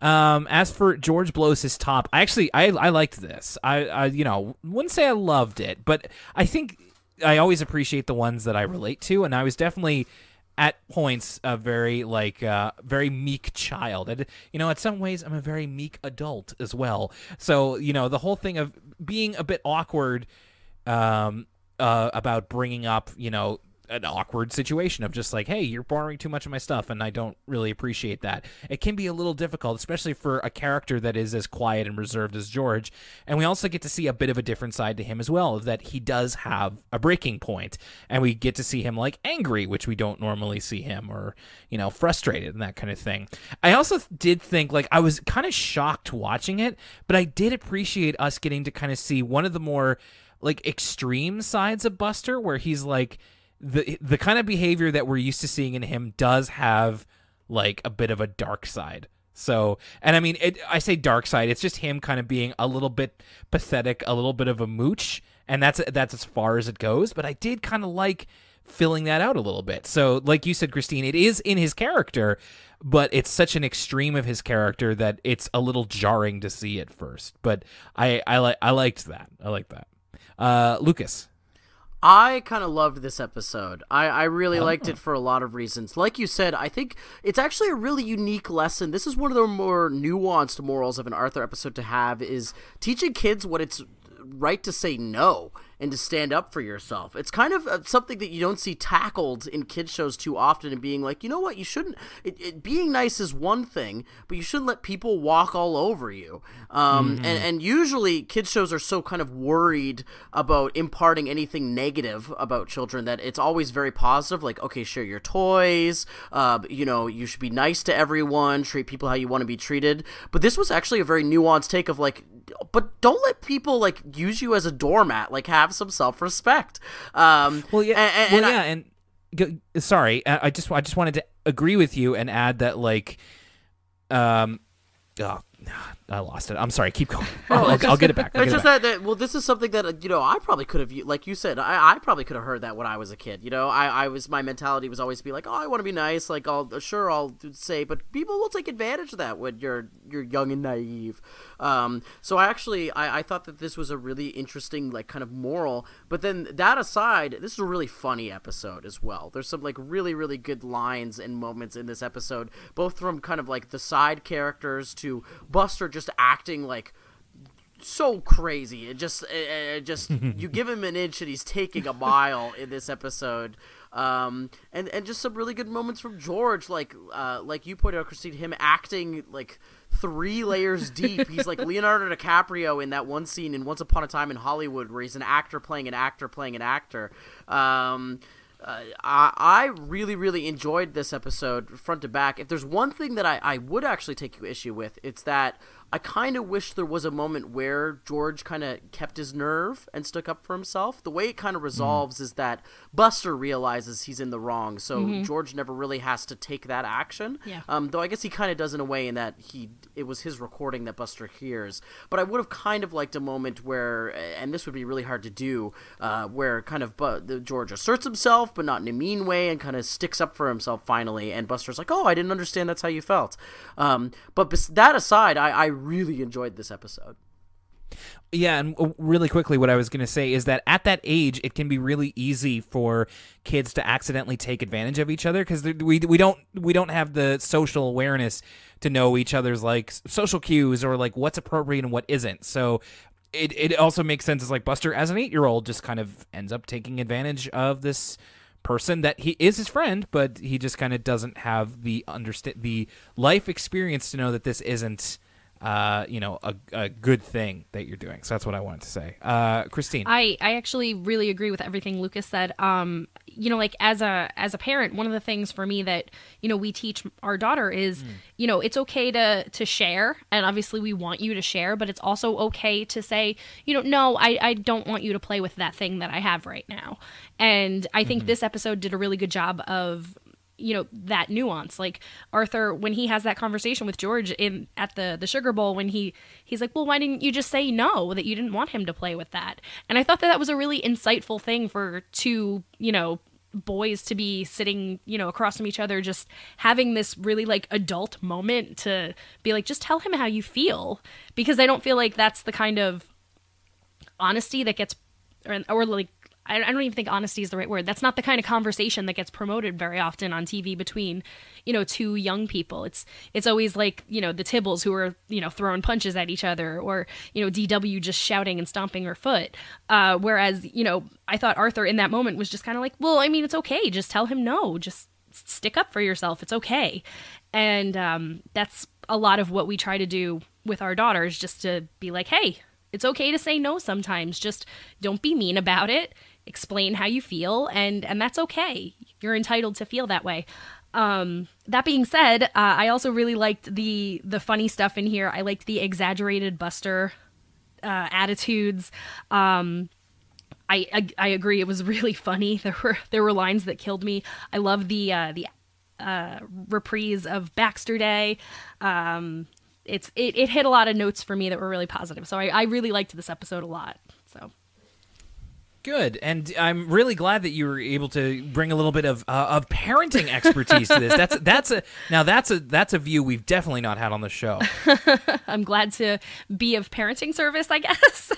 Um, as for George Blows His Top, I actually I, I liked this. I, I you know wouldn't say I loved it, but I think I always appreciate the ones that I relate to, and I was definitely at points a very like uh, very meek child. And, you know, in some ways I'm a very meek adult as well. So you know the whole thing of being a bit awkward um, uh, about bringing up you know. an awkward situation of just like, hey, you're borrowing too much of my stuff and I don't really appreciate that. It can be a little difficult, especially for a character that is as quiet and reserved as George. And we also get to see a bit of a different side to him as well, that he does have a breaking point, and we get to see him like angry, which we don't normally see him, or, you know, frustrated and that kind of thing. I also did think like I was kind of shocked watching it, but I did appreciate us getting to kind of see one of the more like extreme sides of Buster, where he's like, The, the kind of behavior that we're used to seeing in him does have like a bit of a dark side. So, and I mean, it, I say dark side, it's just him kind of being a little bit pathetic, a little bit of a mooch, and that's, that's as far as it goes. But I did kind of like filling that out a little bit. So like you said, Christine, it is in his character, but it's such an extreme of his character that it's a little jarring to see at first. But I I, li I liked that. I liked that. Uh, Lucas. I kind of loved this episode. I, I really oh. liked it for a lot of reasons. Like you said, I think it's actually a really unique lesson. This is one of the more nuanced morals of an Arthur episode to have, is teaching kids what it's right to say no and to stand up for yourself. It's kind of something that you don't see tackled in kids shows too often, and being like, you know what, you shouldn't it, it, being nice is one thing, but you shouldn't let people walk all over you. Um, mm-hmm. and, and usually kids shows are so kind of worried about imparting anything negative about children that it's always very positive, like, okay, share your toys, uh, you know, you should be nice to everyone, treat people how you want to be treated. But this was actually a very nuanced take of like, but don't let people like use you as a doormat, like have some self-respect. Um, well, yeah, and, and, well, yeah, and, I, and sorry, I just I just wanted to agree with you and add that, like, um, oh, I lost it. I'm sorry. Keep going. I'll, I'll, I'll get it back. I'll it's just it back. That, that. Well, this is something that, you know, I probably could have, like you said, I, I probably could have heard that when I was a kid. You know, I, I was my mentality was always be like, oh, I want to be nice. Like, I'll sure I'll say, but people will take advantage of that when you're you're young and naive. Um, so I actually I, I thought that this was a really interesting, like, kind of moral. But then that aside, this is a really funny episode as well. There's some like really really good lines and moments in this episode, both from kind of like the side characters to Buster just acting like so crazy. It just it, it just you give him an inch and he's taking a mile in this episode. Um, and and just some really good moments from George, like uh, like you pointed out, Christine, him acting like three layers deep. He's like Leonardo DiCaprio in that one scene in Once Upon a Time in Hollywood where he's an actor playing an actor playing an actor. Um, Uh, I, I really, really enjoyed this episode front to back. If there's one thing that I, I would actually take issue with, it's that I kind of wish there was a moment where George kind of kept his nerve and stuck up for himself. The way it kind of resolves mm-hmm. is that Buster realizes he's in the wrong, so mm-hmm. George never really has to take that action. Yeah. Um, though I guess he kind of does in a way, in that he it was his recording that Buster hears. But I would have kind of liked a moment where, and this would be really hard to do, uh, where kind of Bu the George asserts himself, but not in a mean way, and kind of sticks up for himself finally. And Buster's like, "Oh, I didn't understand that's how you felt." Um, but that aside, I. I really enjoyed this episode. Yeah, and really quickly, what I was going to say is that at that age, it can be really easy for kids to accidentally take advantage of each other, because we we don't we don't have the social awareness to know each other's like social cues, or like what's appropriate and what isn't. So it it also makes sense. It's like Buster, as an eight-year-old, just kind of ends up taking advantage of this person that he is his friend, but he just kind of doesn't have the understand the life experience to know that this isn't. Uh, you know, a, a good thing that you're doing. So that's what I wanted to say. Uh, Christine. I, I actually really agree with everything Lucas said. Um, you know, like as a as a parent, one of the things for me that, you know, we teach our daughter is, mm. you know, it's okay to, to share. And obviously we want you to share, but it's also okay to say, you know, no, I, I don't want you to play with that thing that I have right now. And I think mm-hmm. this episode did a really good job of, you know, that nuance. Like Arthur, when he has that conversation with George in at the the Sugar Bowl, when he he's like, well, why didn't you just say no, that you didn't want him to play with that? And I thought that that was a really insightful thing for two, you know, boys to be sitting, you know, across from each other, just having this really like adult moment to be like, just tell him how you feel, because I don't feel like that's the kind of honesty that gets or, or like I don't even think honesty is the right word. That's not the kind of conversation that gets promoted very often on T V between, you know, two young people. It's it's always like, you know, the Tibbles who are, you know, throwing punches at each other, or, you know, D W just shouting and stomping her foot. Uh, whereas, you know, I thought Arthur in that moment was just kind of like, well, I mean, it's okay. Just tell him no. Just stick up for yourself. It's okay. And um, that's a lot of what we try to do with our daughters, just to be like, hey, it's okay to say no sometimes. Just don't be mean about it. Explain how you feel, and and that's okay. You're entitled to feel that way. Um, that being said, uh, I also really liked the the funny stuff in here. I liked the exaggerated Buster uh, attitudes. Um, I, I I agree. It was really funny. There were there were lines that killed me. I love the uh, the uh, reprise of Baxter Day. Um, it's it, it hit a lot of notes for me that were really positive. So I I really liked this episode a lot. So. Good, and I'm really glad that you were able to bring a little bit of uh, of parenting expertise to this. That's that's a now that's a that's a view we've definitely not had on the show. I'm glad to be of parenting service, I guess.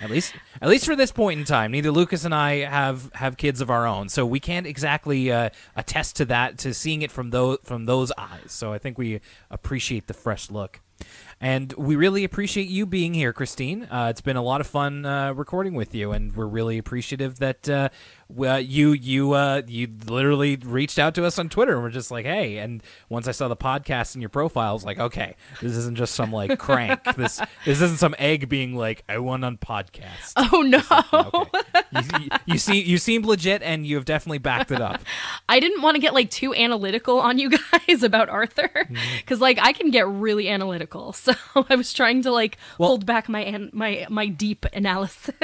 At least, at least for this point in time, neither Lucas and I have, have kids of our own, so we can't exactly uh, attest to that, to seeing it from those from those eyes. So I think we appreciate the fresh look, and we really appreciate you being here, Christine. Uh, it's been a lot of fun uh, recording with you, and we're really appreciative that uh, you you uh, you literally reached out to us on Twitter, and we're just like, hey. And once I saw the podcast in your profile, I was like, okay, this isn't just some like crank. this this isn't some egg being like, I won on podcast. Oh no. Like, okay. you, you, you see, you seem legit, and you have definitely backed it up. I didn't want to get like too analytical on you guys about Arthur, because like I can get really analytical. So I was trying to like well, hold back my an my my deep analysis.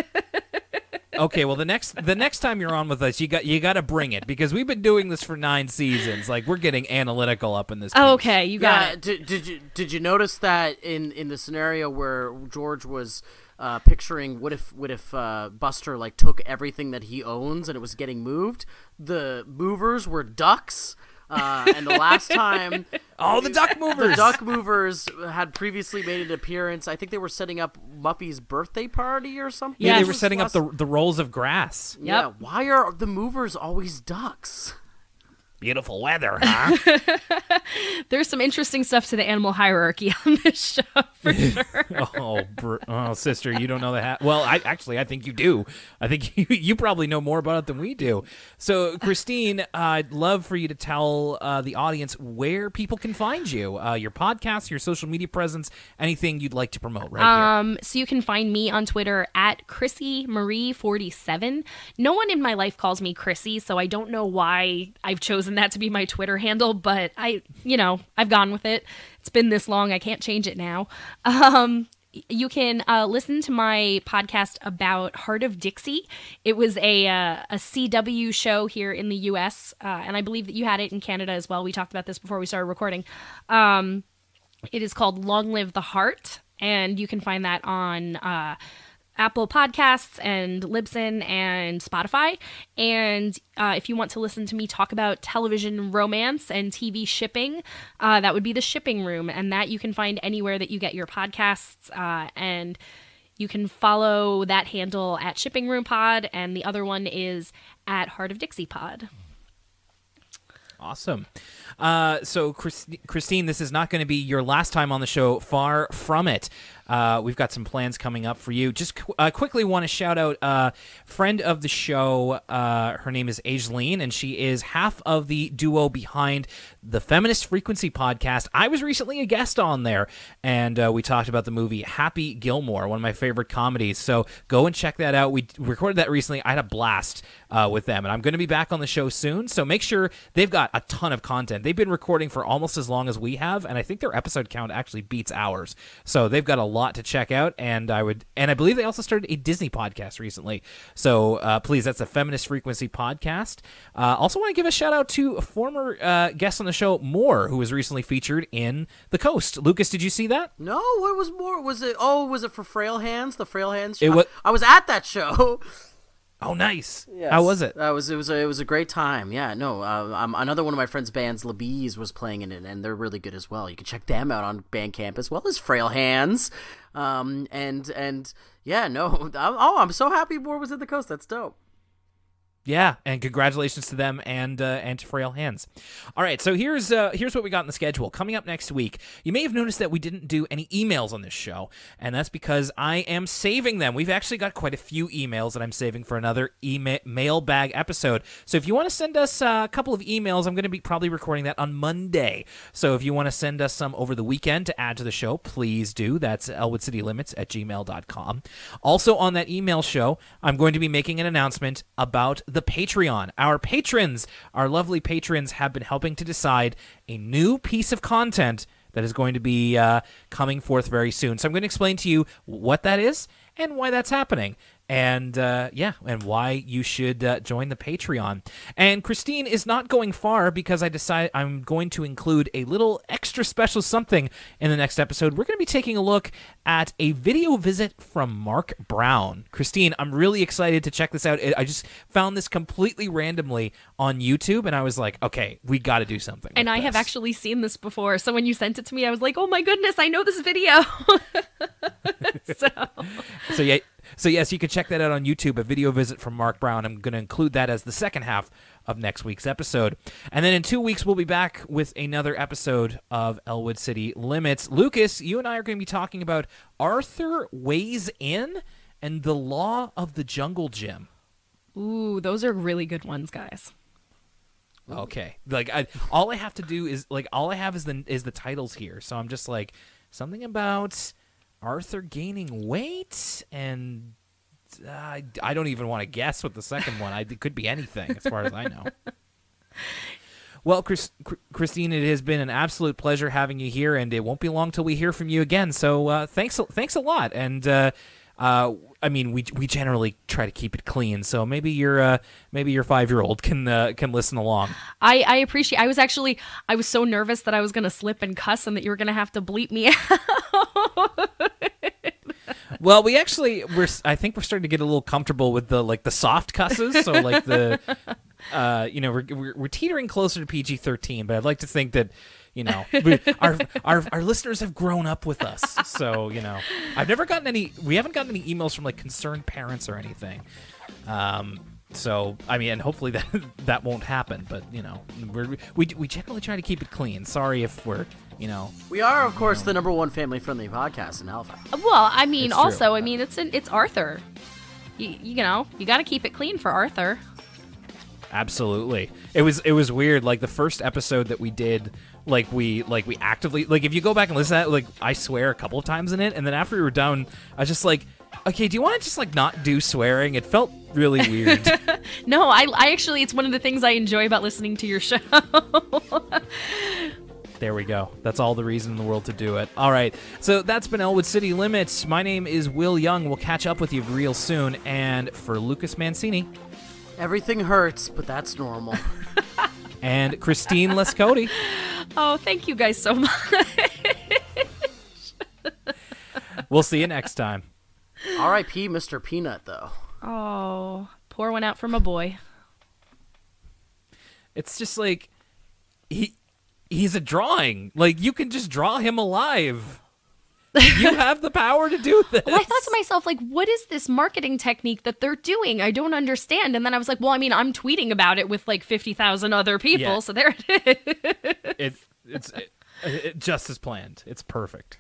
Okay, well the next the next time you're on with us, you got you got to bring it, because we've been doing this for nine seasons. Like, we're getting analytical up in this. Oh, okay, you got yeah, it. Did, did you did you notice that in in the scenario where George was uh, picturing what if what if uh, Buster like took everything that he owns and it was getting moved? The movers were ducks. Uh, and the last time, all the duck movers, the duck movers had previously made an appearance. I think they were setting up Muffy's birthday party or something. Yeah, yeah, they were setting last... up the the rolls of grass. Yep. Yeah. Why are the movers always ducks? Beautiful weather, huh? There's some interesting stuff to the animal hierarchy on this show, for sure. oh, br oh, sister, you don't know the hat. Well, I actually, I think you do. I think you, you probably know more about it than we do. So, Christine, uh, I'd love for you to tell uh, the audience where people can find you, uh, your podcast, your social media presence, anything you'd like to promote right um, here. So you can find me on Twitter at Chrissy Marie forty-seven. No one in my life calls me Chrissy, so I don't know why I've chosen that to be my Twitter handle, but I, you know, I've gone with it. It's been this long, I can't change it now. Um, you can uh, listen to my podcast about Heart of Dixie. It was a, uh, a C W show here in the U S, uh, and I believe that you had it in Canada as well. We talked about this before we started recording. Um, it is called Long Live the Hart, and you can find that on uh, Apple Podcasts and Libsyn and Spotify. And uh, if you want to listen to me talk about television romance and T V shipping, uh, that would be The Shipping Room. And that you can find anywhere that you get your podcasts. Uh, and you can follow that handle at Shipping Room Pod. And the other one is at Heart of Dixie Pod. Awesome. Uh, so, Christi Christine, this is not going to be your last time on the show. Far from it. Uh, we've got some plans coming up for you. Just qu uh, quickly want to shout out a uh, friend of the show. Uh, her name is Aislene, and she is half of the duo behind the Feminist Frequency podcast. I was recently a guest on there, and uh, we talked about the movie Happy Gilmore, one of my favorite comedies. So go and check that out. We recorded that recently. I had a blast uh, with them, and I'm going to be back on the show soon. So make sure, they've got a ton of content. They've been recording for almost as long as we have, and I think their episode count actually beats ours. So they've got a lot to check out, and I would, and I believe they also started a Disney podcast recently. So uh, please, that's a Feminist Frequency podcast. Uh, also want to give a shout out to a former uh, guest on the show, Moore, who was recently featured in The Coast. Lucas, did you see that? No, what was Moore? Was it? Oh, was it for Frail Hands? The Frail Hands show. It was, I was at that show. Oh, nice! Yes. How was it? That was it was a, it was a great time. Yeah, no, uh, um, another one of my friends' bands, Lebese, was playing in it, and they're really good as well. You can check them out on Bandcamp as well as Frail Hands, um, and and yeah, no, I'm, oh, I'm so happy Moore was at the Coast. That's dope. Yeah, and congratulations to them and uh, and to Frail Hands. All right, so here's uh, here's what we got in the schedule. Coming up next week, you may have noticed that we didn't do any emails on this show, and that's because I am saving them. We've actually got quite a few emails that I'm saving for another email mailbag episode. So if you want to send us uh, a couple of emails, I'm going to be probably recording that on Monday. So if you want to send us some over the weekend to add to the show, please do. That's elwood city limits at gmail dot com. Also on that email show, I'm going to be making an announcement about the Patreon. Our patrons, our lovely patrons, have been helping to decide a new piece of content that is going to be uh, coming forth very soon. So I'm going to explain to you what that is and why that's happening. and uh, yeah, and why you should uh, join the Patreon. And Christine is not going far because I decide I'm going to include a little extra special something in the next episode. We're going to be taking a look at a video visit from Mark Brown. Christine, I'm really excited to check this out. I just found this completely randomly on YouTube, and I was like, okay, we got to do something. And I this. have actually seen this before. So when you sent it to me, I was like, oh my goodness, I know this video. so. so yeah. So yes, you can check that out on YouTube, a video visit from Mark Brown. I'm going to include that as the second half of next week's episode. And then in two weeks, we'll be back with another episode of Elwood City Limits. Lucas, you and I are going to be talking about Arthur Weighs In and The Law of the Jungle Gym. Ooh, those are really good ones, guys. Okay. Like I, all I have to do is like all I have is the is the titles here. So I'm just like something about Arthur gaining weight, and uh, I, I don't even want to guess what the second one. I, it could be anything, as far as I know. Well, Chris, Christine, it has been an absolute pleasure having you here, and it won't be long till we hear from you again. So uh, thanks, thanks a lot. And uh, uh, I mean, we we generally try to keep it clean, so maybe your uh, maybe your five year old can uh, can listen along. I I appreciate. I was actually I was so nervous that I was going to slip and cuss, and that you were going to have to bleep me out. Well, we actually we're I think we're starting to get a little comfortable with the like the soft cusses, so like the uh you know we're we're, we're teetering closer to P G thirteen, but I'd like to think that you know we, our our our listeners have grown up with us. So, you know, I've never gotten any we haven't gotten any emails from like concerned parents or anything. Um So, I mean, and hopefully that that won't happen. But, you know, we're, we we generally try to keep it clean. Sorry if we're, you know. We are, of course, you know, the number one family-friendly podcast in Alpha. Well, I mean, it's also, true. I mean, it's an, it's Arthur. You, you know, you got to keep it clean for Arthur. Absolutely. It was it was weird. Like the first episode that we did, like we like we actively like if you go back and listen to that, like I swear a couple of times in it, and then after we were done, I was just like, okay, do you want to just like not do swearing? It felt really weird. No, I, I actually, it's one of the things I enjoy about listening to your show. There we go. That's all the reason in the world to do it. All right. So that's been Elwood City Limits. My name is Will Young. We'll catch up with you real soon. And for Lucas Mancini, everything hurts, but that's normal. And Christine Laskodi. Oh, thank you guys so much. We'll see you next time. R I P Mister Peanut, though. Oh, pour one out from a boy. It's just like he he's a drawing. Like, you can just draw him alive. You have the power to do this. Well, I thought to myself, like, what is this marketing technique that they're doing? I don't understand. And then I was like, well, I mean, I'm tweeting about it with like fifty thousand other people. Yeah. So there it is. It, it's it, it, just as planned. It's perfect.